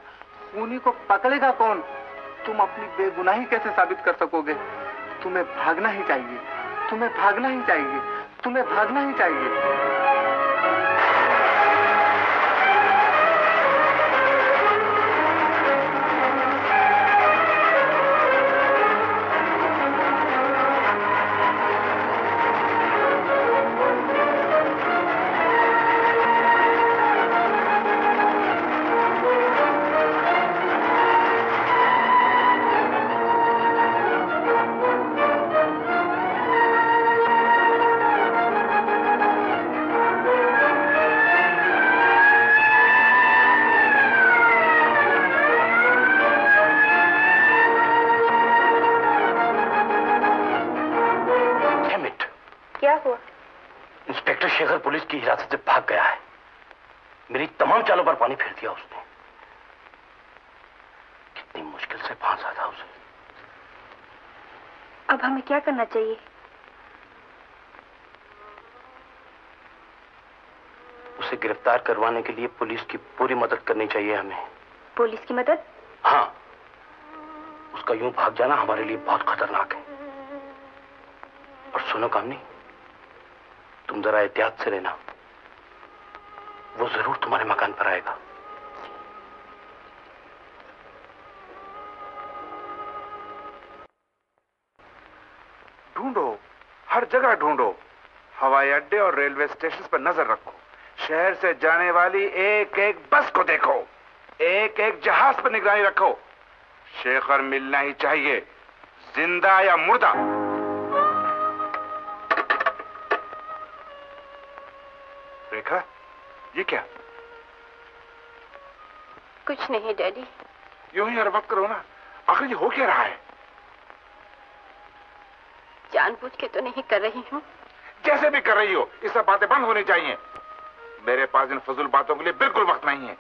खूनी को पकड़ेगा कौन? तुम अपनी बेगुनाही कैसे साबित कर सकोगे? तुम्हें भागना ही चाहिए, तुम्हें भागना ही चाहिए, तुम्हें भागना ही चाहिए। पुलिस की हिरासत से भाग गया है। मेरी तमाम चालों पर पानी फेर दिया उसने। कितनी मुश्किल से फांसा था उसे। अब हमें क्या करना चाहिए? उसे गिरफ्तार करवाने के लिए पुलिस की पूरी मदद करनी चाहिए हमें। पुलिस की मदद? हाँ, उसका यूं भाग जाना हमारे लिए बहुत खतरनाक है। और सुनो कामनी, तुम जरा एहतियात से रहना, वो जरूर तुम्हारे मकान पर आएगा। ढूंढो, हर जगह ढूंढो, हवाई अड्डे और रेलवे स्टेशन पर नजर रखो, शहर से जाने वाली एक एक बस को देखो, एक एक जहाज पर निगरानी रखो। शेखर मिलना ही चाहिए, जिंदा या मुर्दा। रेखा, ये क्या? कुछ नहीं डैडी। यूं ही हरकत करो ना, आखिर ये हो क्या रहा है? जानबूझ के तो नहीं कर रही हूँ। जैसे भी कर रही हो, इस सब बातें बंद होनी चाहिए। मेरे पास इन फजूल बातों के लिए बिल्कुल वक्त नहीं है।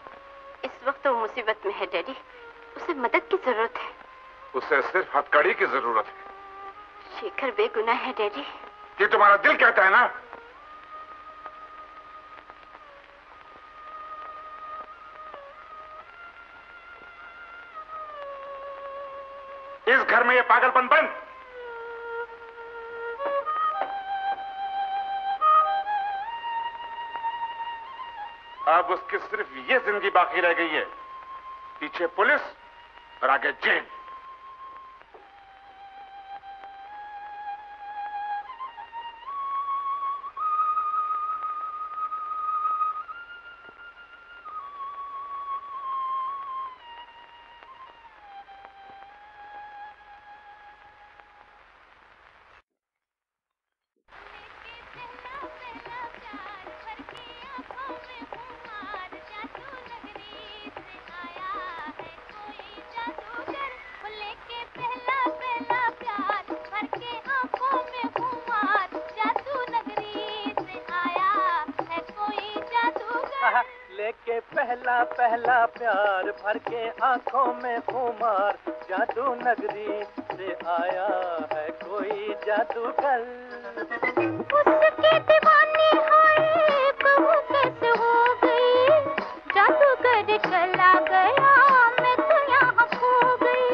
इस वक्त वो मुसीबत में है डैडी, उसे मदद की जरूरत है। उसे सिर्फ हथकड़ी की जरूरत है। शेखर बेगुनाह है डैडी। ये तुम्हारा दिल कहता है ना। इस घर में ये पागलपन बंद। अब उसकी सिर्फ ये जिंदगी बाकी रह गई है, पीछे पुलिस और आगे जेल। पहला प्यार भर के आंखों में खुमार, जादू नगरी से आया है कोई जादूगर। उसके दीवाने हाय बहू कैसे हो गई, जादूगर चला गया मैं तो यहाँ खो गई।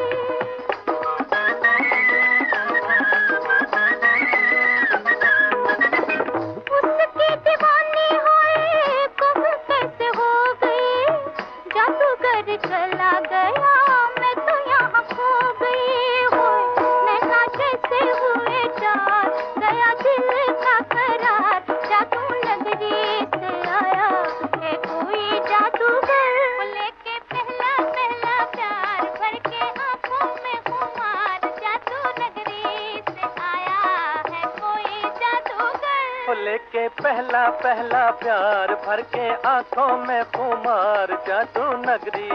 लेके पहला पहला प्यार भर के आंखों में खुमार जादू नगरी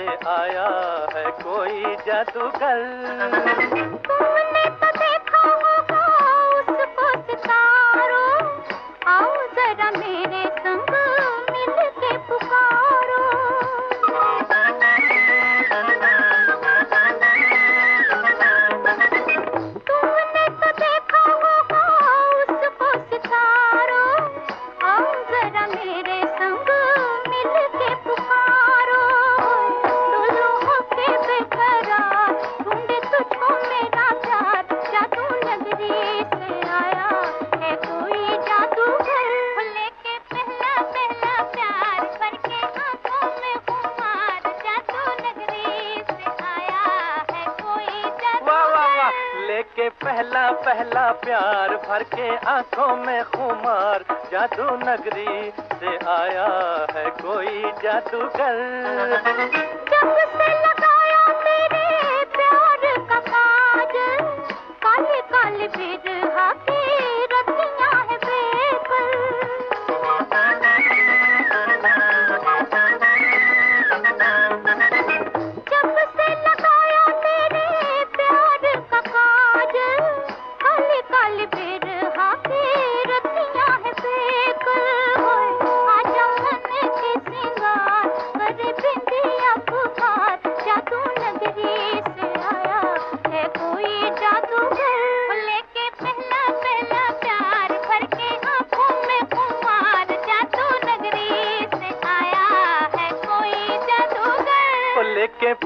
से आया है कोई जादूगर। तुमने तो देखा होगा उसको सितारो, आओ जरा मेरे संग मिल के पुकारो। पहला पहला प्यार भर के आंखों में खुमार जादू नगरी से आया है कोई जादूगर। जब से लगाया मेरे प्यार का काज, काले काले बिरहा की रतियां है बेपल।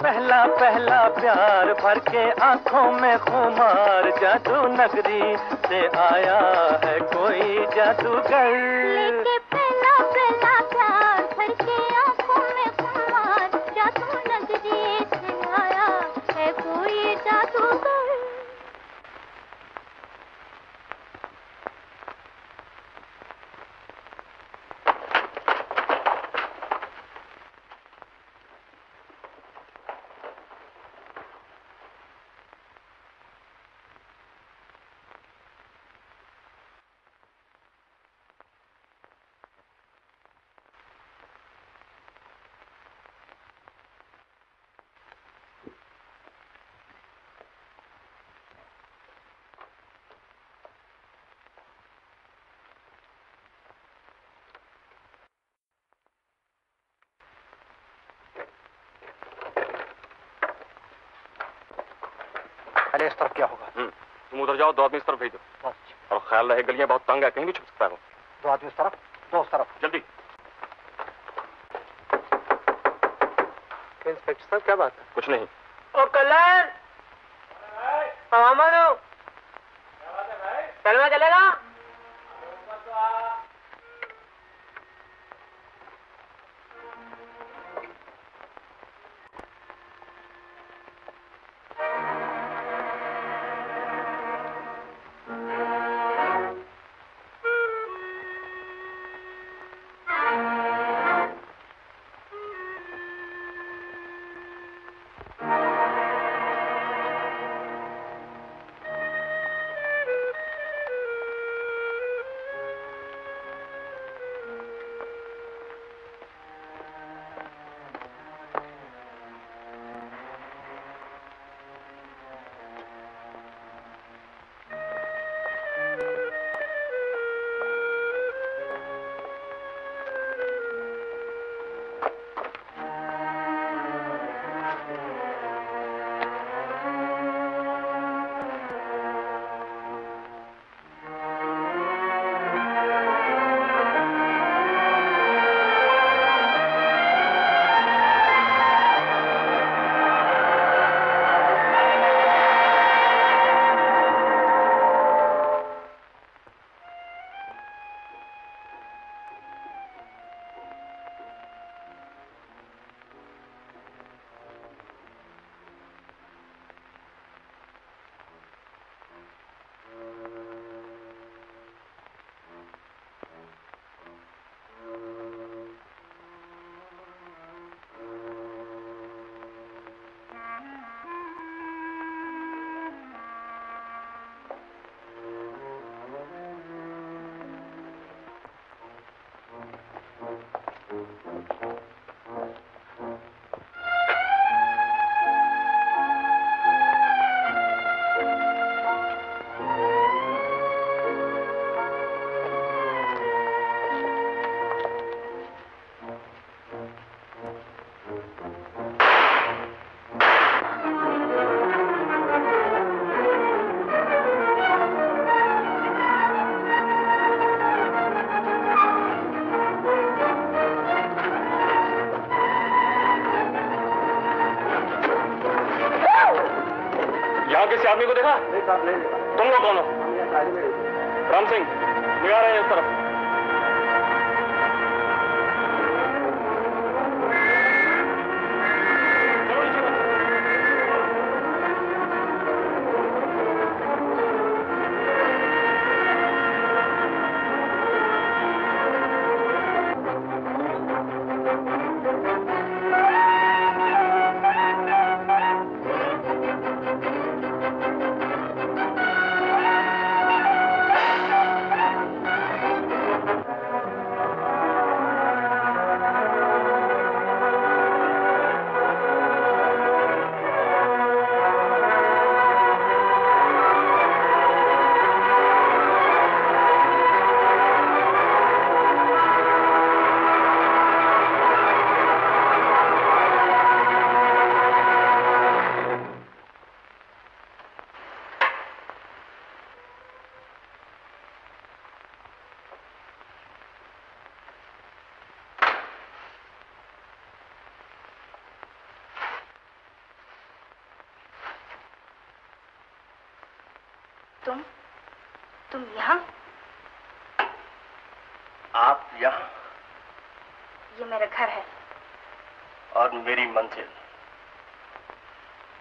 पहला पहला प्यार भर के आंखों में खुमार जादू नगरी से आया है कोई जादूगर। लेके पहला पहला प्यार भर के आंखों में खुमार जादू नगरी से आया है कोई जादूगर। इस तरफ क्या होगा? तुम उधर जाओ, दो आदमी इस तरफ भेज दो। और ख्याल रहे गलियां बहुत तंग है, कहीं भी छुप सकता है। दो आदमी इस तरफ, दो उस तरफ, जल्दी। इंस्पेक्टर साहब क्या बात है? कुछ नहीं। ओ कल्याण, कलमा चलेगा? आदमी को देखा? नहीं साहब, नहीं देखा। तुम लोग कौन हो? राम सिंह, निगाह रहे हैं उस तरफ।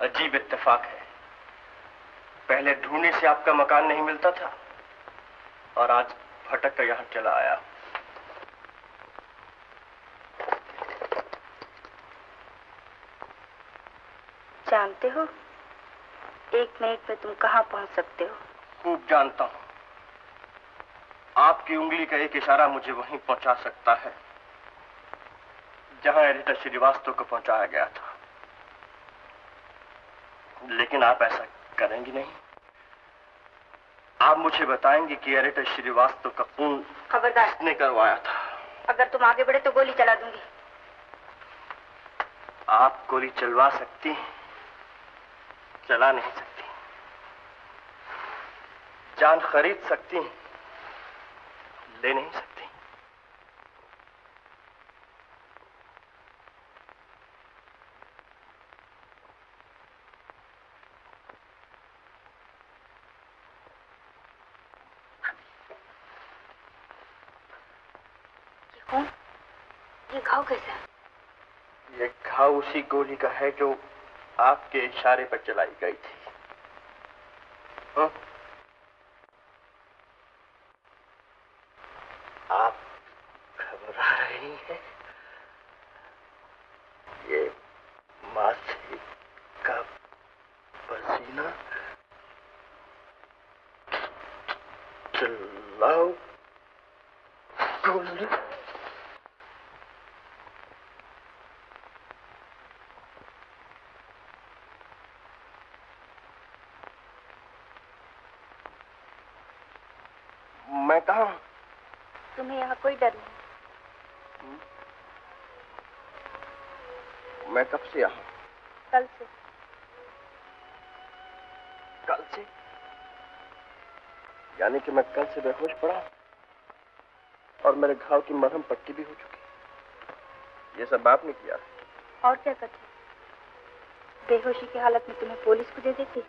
अजीब इत्तेफाक है, पहले ढूंढने से आपका मकान नहीं मिलता था और आज भटक कर यहां चला आया। जानते हो एक मिनट में तुम कहां पहुंच सकते हो? खूब जानता हूं, आपकी उंगली का एक इशारा मुझे वहीं पहुंचा सकता है जहां एडिटर श्रीवास्तव को पहुंचाया गया था, लेकिन आप ऐसा करेंगी नहीं। आप मुझे बताएंगे कि एडिटर श्रीवास्तव का खून खबरदार किसने करवाया था। अगर तुम आगे बढ़े तो गोली चला दूंगी। आप गोली चलवा सकती हैं, चला नहीं सकती। जान खरीद सकती हैं, ले नहीं सकती। उसी गोली का है जो आपके इशारे पर चलाई गई थी। हा? आप घबरा रही हैं। ये माथे का पसीना, चलाओ गोली। तुम्हें यहाँ कोई डर नहीं। मैं कब से यहाँ? कल से। कल से? यानी कि मैं कल से बेहोश पड़ा और मेरे घाव की मरहम पट्टी भी हो चुकी। ये सब आपने किया? और क्या करती? बेहोशी की हालत में तुम्हें पुलिस को दे देती?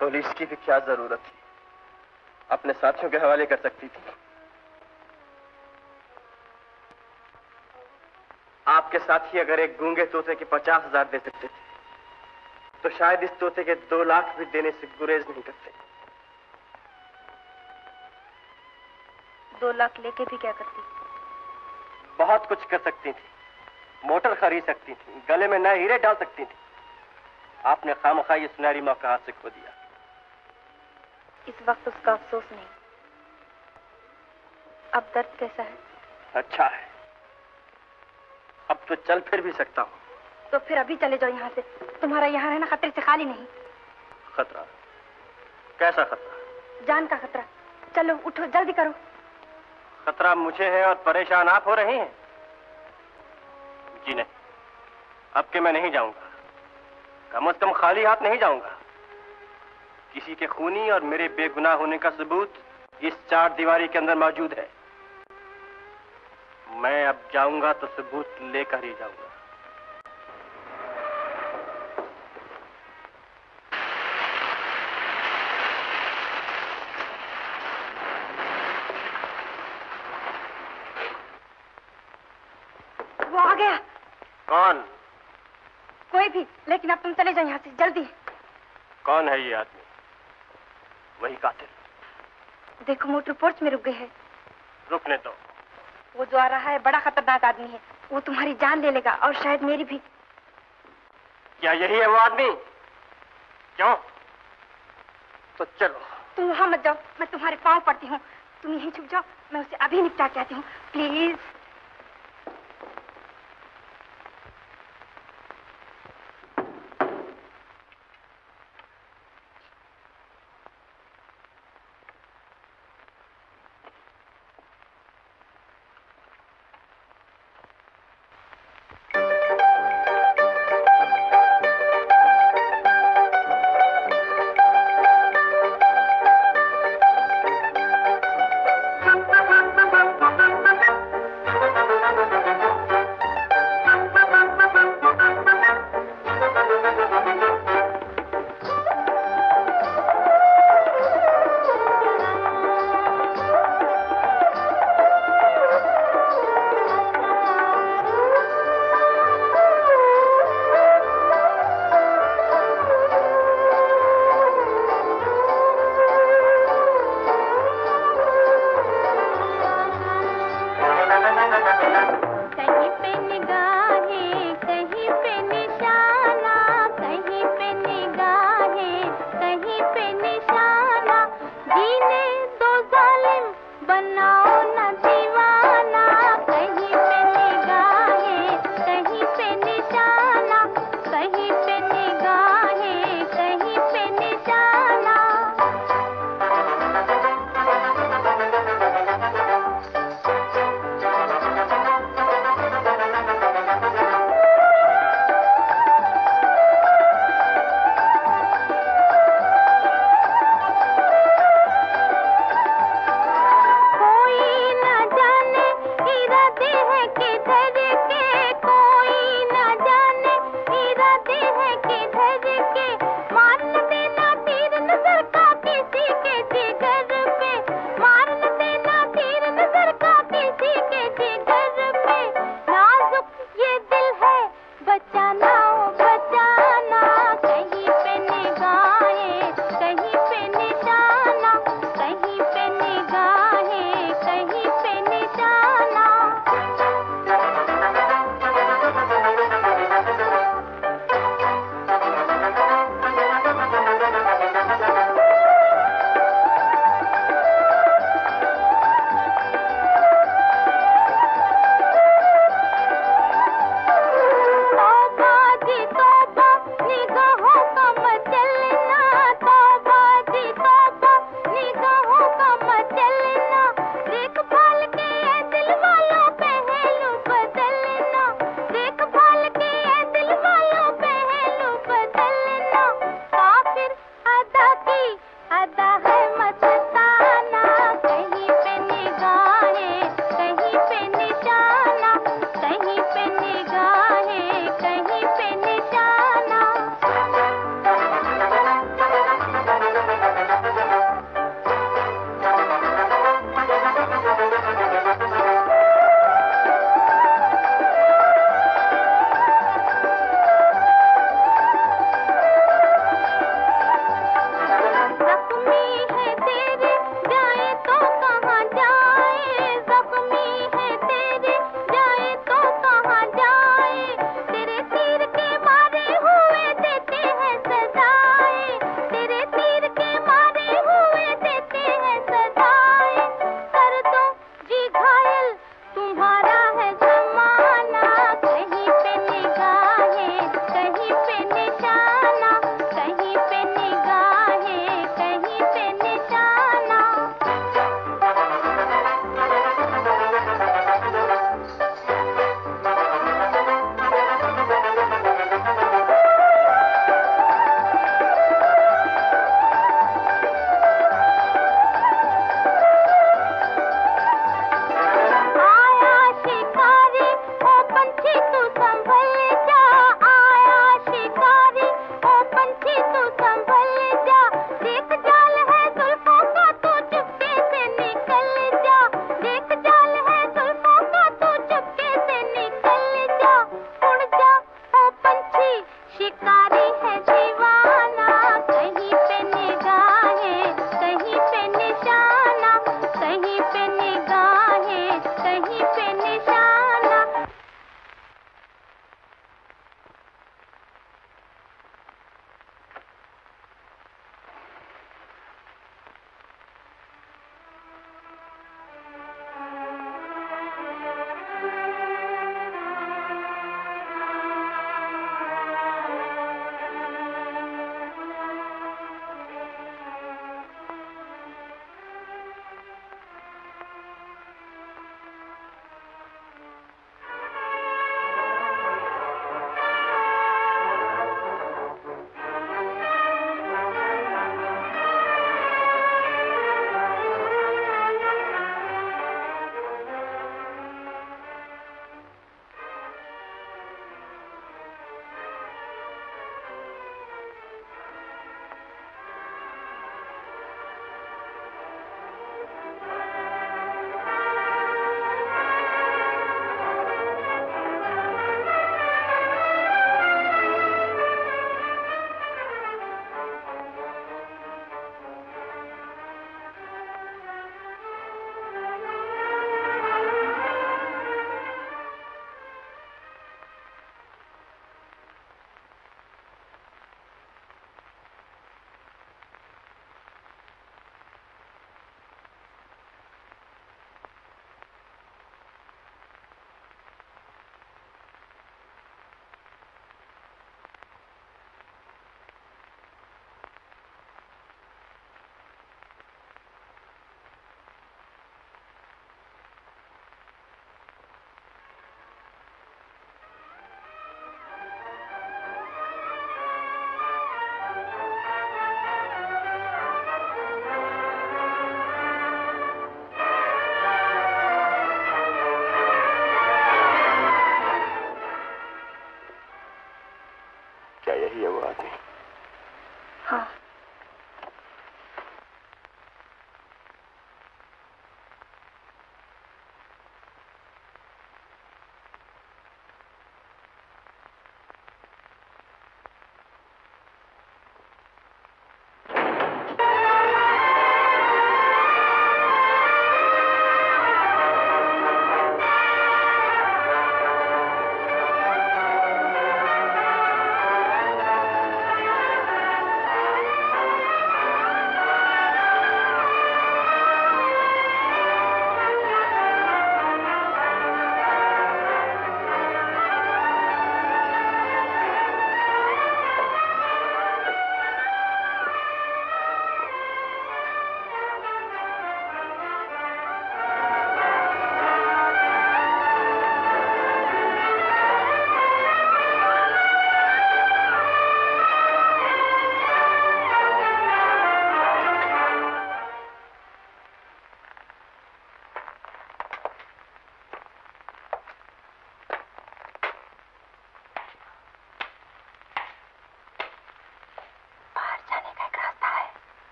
पुलिस की भी क्या जरूरत थी, अपने साथियों के हवाले कर सकती थी। आपके साथी अगर एक गूंगे तोते के पचास हजार दे सकते थे तो शायद इस तोते के दो लाख भी देने से गुरेज नहीं करते। दो लाख लेके भी क्या करती? बहुत कुछ कर सकती थी, मोटर खरीद सकती थी, गले में नए हीरे डाल सकती थी। आपने खामखा ये सुनहरी मौका हाथ से खो दिया। इस वक्त उसका अफसोस नहीं। अब दर्द कैसा है? अच्छा है, अब तो चल फिर भी सकता हूँ। तो फिर अभी चले जाओ यहाँ से, तुम्हारा यहाँ रहना खतरे से खाली नहीं। खतरा? कैसा खतरा? जान का खतरा। चलो उठो, जल्दी करो। खतरा मुझे है और परेशान आप हो रहे हैं। जी नहीं, अब के मैं नहीं जाऊँगा, कम से कम खाली हाथ नहीं जाऊँगा। किसी के खूनी और मेरे बेगुनाह होने का सबूत इस चार दीवारी के अंदर मौजूद है। मैं अब जाऊंगा तो सबूत लेकर ही जाऊंगा। कौन? कोई भी, लेकिन अब तुम चले जाओ यहाँ से जल्दी। कौन है ये आदमी? वही कातिल। देखो मोटर पोर्च में रुक गए हैं। रुकने दो। वो जो आ रहा है बड़ा खतरनाक आदमी है, वो तुम्हारी जान ले लेगा और शायद मेरी भी। क्या यही है वो आदमी? क्यों? तो चलो। तुम वहाँ मत जाओ, मैं तुम्हारे पाँव पड़ती हूँ। तुम यहीं छुप जाओ, मैं उसे अभी निपटा के आती हूँ। प्लीज। Me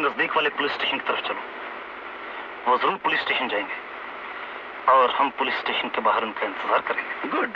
नजदीक वाले पुलिस स्टेशन की तरफ चलो, वो जरूर पुलिस स्टेशन जाएंगे और हम पुलिस स्टेशन के बाहर उनका इंतजार करेंगे। गुड।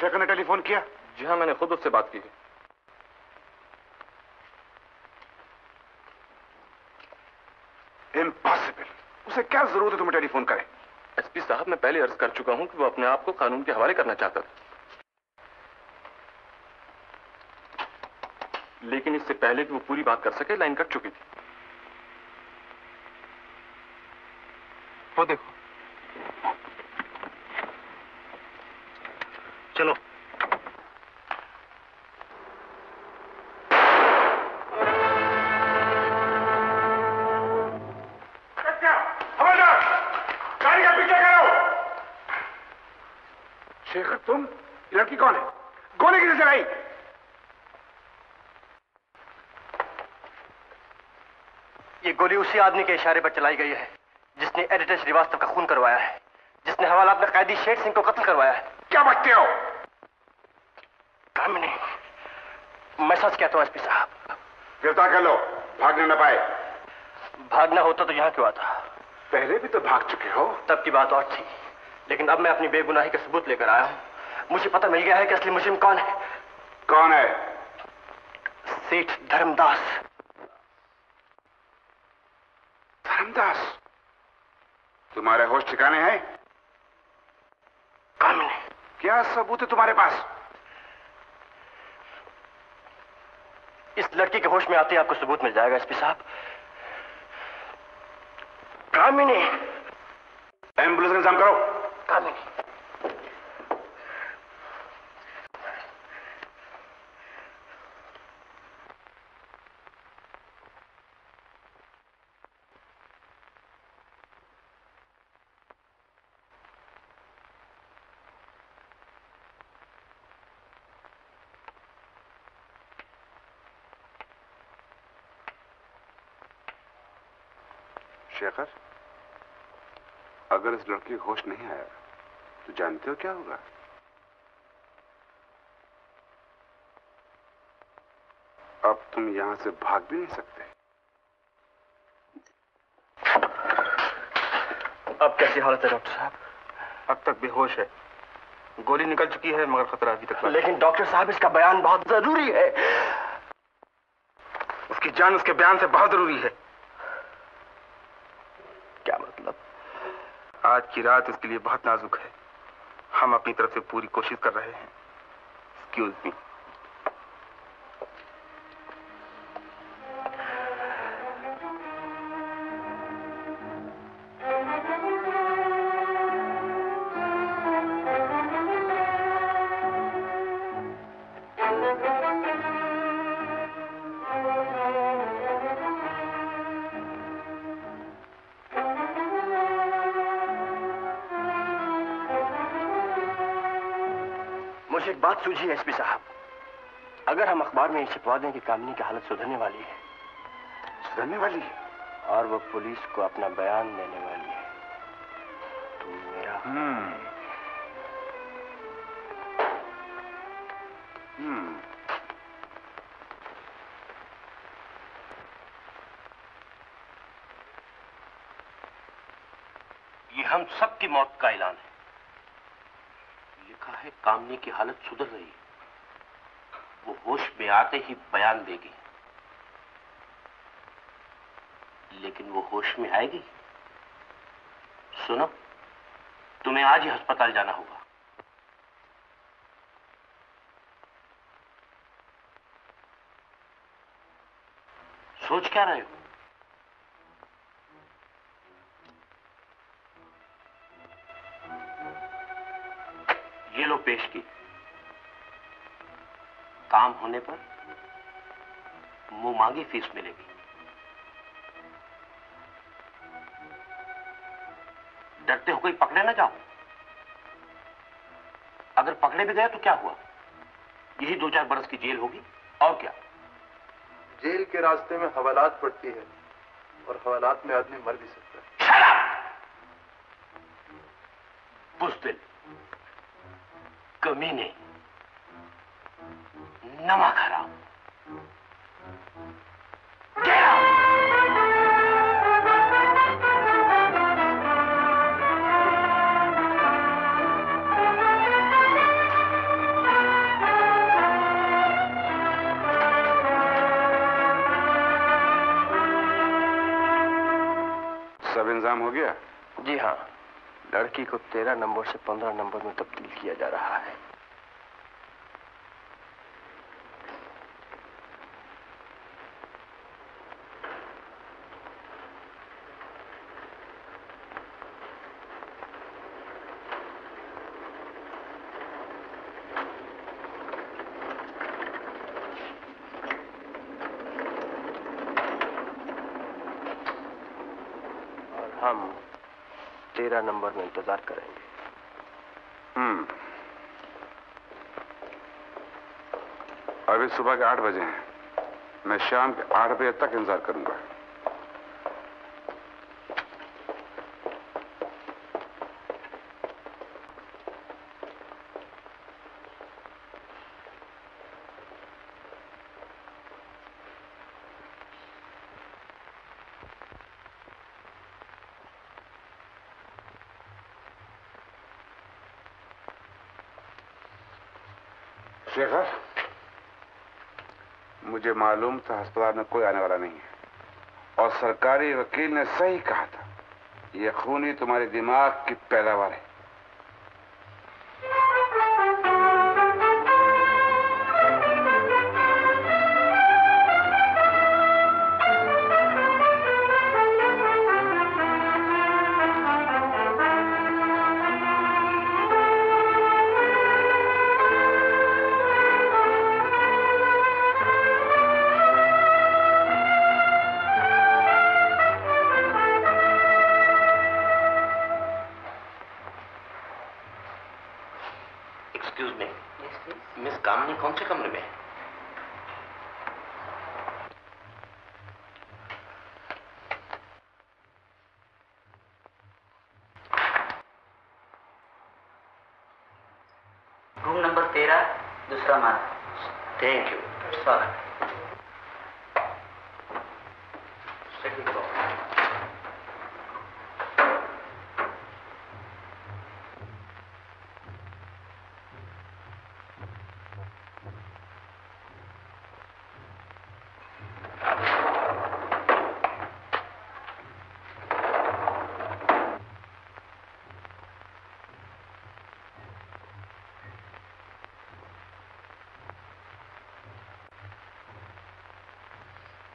शेखर ने टेलीफोन किया? जी हाँ, मैंने खुद उससे बात की है। इम्पॉसिबल, उसे क्या जरूरत है तुम्हें टेलीफोन करें? एसपी साहब, मैं पहले अर्ज कर चुका हूं कि वो अपने आप को कानून के हवाले करना चाहता था, लेकिन इससे पहले कि वो पूरी बात कर सके लाइन कट चुकी थी। वो देखो। चलो गाड़ी का पीछा करो। शेखर, तुम लड़की कौन है? गोली किसने चलाई? ये गोली उसी आदमी के इशारे पर चलाई गई है जिसने एडिटर श्रीवास्तव का खून करवाया है, जिसने हवालात में कैदी शेर सिंह को कत्ल करवाया है। क्या बकते हो? कामिनी, मैं सच कहता हूँ एसपी साहब। गिरफ्तार कर लो, भागने न पाए। भागना होता तो यहाँ क्यों आता? पहले भी तो भाग चुके हो। तब की बात और थी, लेकिन अब मैं अपनी बेगुनाही का सबूत लेकर आया हूँ। मुझे पता मिल गया है कि असली मुजरिम कौन है। कौन है? सेठ धर्मदास। धर्मदास? तुम्हारे होश ठिकाने हैं? कामिनी, क्या सबूत है तुम्हारे पास? इस लड़की के होश में आते ही आपको सबूत मिल जाएगा एसपी साहब। कामिनी, एम्बुलेंस का इंतजाम करो। कामिनी, शेखर, अगर इस लड़की को होश नहीं आया तो जानते हो क्या होगा? अब तुम यहां से भाग भी नहीं सकते। अब कैसी हालत है डॉक्टर साहब? अब तक बेहोश है, गोली निकल चुकी है मगर खतरा अभी तक। लेकिन डॉक्टर साहब, इसका बयान बहुत जरूरी है। उसकी जान उसके बयान से बहुत जरूरी है। आज की रात इसके लिए बहुत नाजुक है। हम अपनी तरफ से पूरी कोशिश कर रहे हैं। Excuse me. एक बात सूझी है एसपी साहब, अगर हम अखबार में छिपवा दें कि कामिनी की हालत सुधरने वाली है, सुधरने वाली है और वो पुलिस को अपना बयान देने वाली है, तो मेरा हम्म हम्म ये हम सब की मौत का ऐलान है। लिखा है कामिनी की हालत सुधर रही है, वो होश में आते ही बयान देगी। लेकिन वो होश में आएगी? सुनो, तुम्हें आज ही अस्पताल जाना होगा। सोच क्या रहे हो? ये लो पेश की, काम होने पर मुंह मांगी फीस मिलेगी। डरते हो कोई पकड़े ना जाओ? अगर पकड़े भी गए तो क्या हुआ? यही दो चार बरस की जेल होगी और क्या। जेल के रास्ते में हवालात पड़ती है और हवालात में आदमी मर भी सकता है। बुज़दिल, कमीने, नमकहराम। सब इंतजाम हो गया? जी हाँ, लड़की को तेरह नंबर से पंद्रह नंबर में तब्दील किया जा रहा है। और हम तेरह नंबर में इंतजार करेंगे। हम्म, अभी सुबह के आठ बजे हैं, मैं शाम के आठ बजे तक इंतजार करूंगा। शेखर, मुझे मालूम था अस्पताल में कोई आने वाला नहीं है और सरकारी वकील ने सही कहा था, ये खूनी तुम्हारे दिमाग की पैदावार है।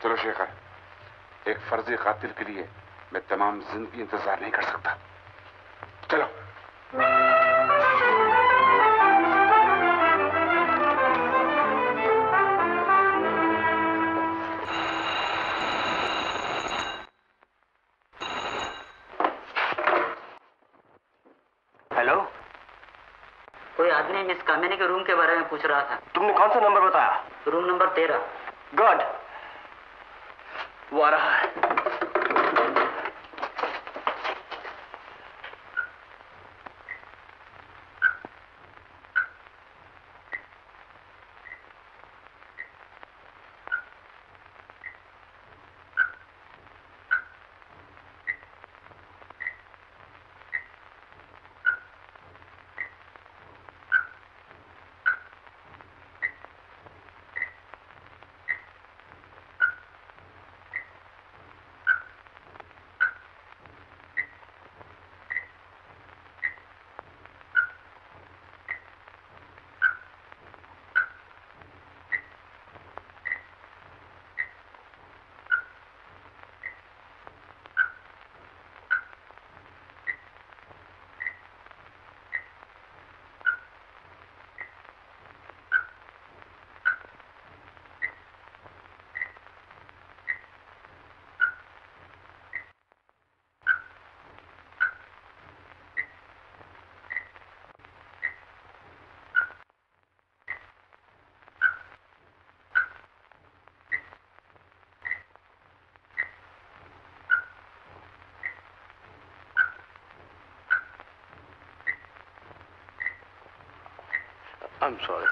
चलो शेखर, एक फर्जी कातिल के लिए मैं तमाम जिंदगी इंतजार नहीं कर सकता। चलो हेलो, कोई आदमी मिस कामिनी के रूम के बारे में पूछ रहा था। तुमने कौन सा नंबर बताया? रूम नंबर तेरह। गुड, वो आ रहा है। I'm sorry.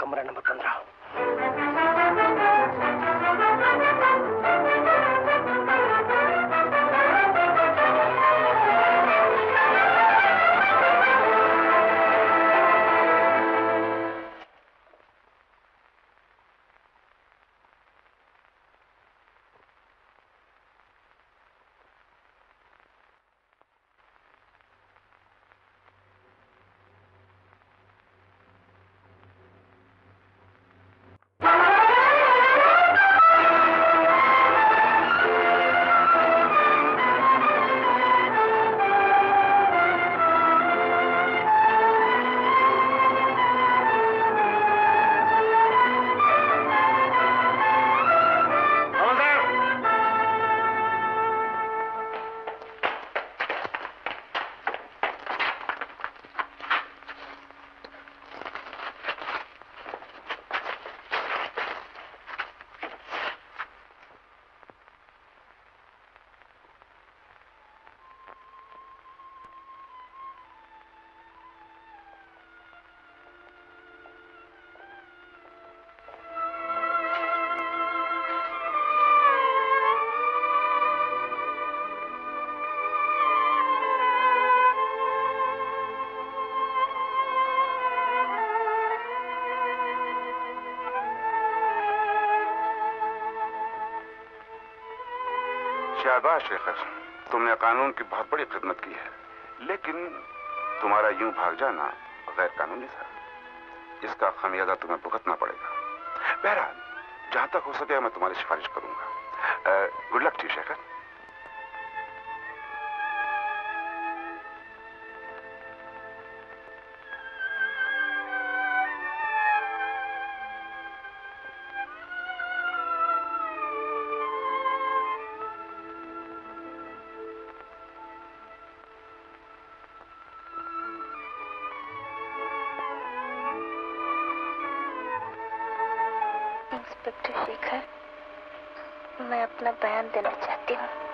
कमरा नंबर पंद्रह। शाबाश शेखर, तुमने कानून की बहुत बड़ी खिदमत की है, लेकिन तुम्हारा यूं भाग जाना गैर कानूनी था। इसका खमियाजा तुम्हें भुगतना पड़ेगा। बहरहाल जहां तक हो सके मैं तुम्हारी सिफारिश करूंगा। Good luck ji Shekhar. Inspector Shekhar, मैं अपना बयान देना चाहती हूँ।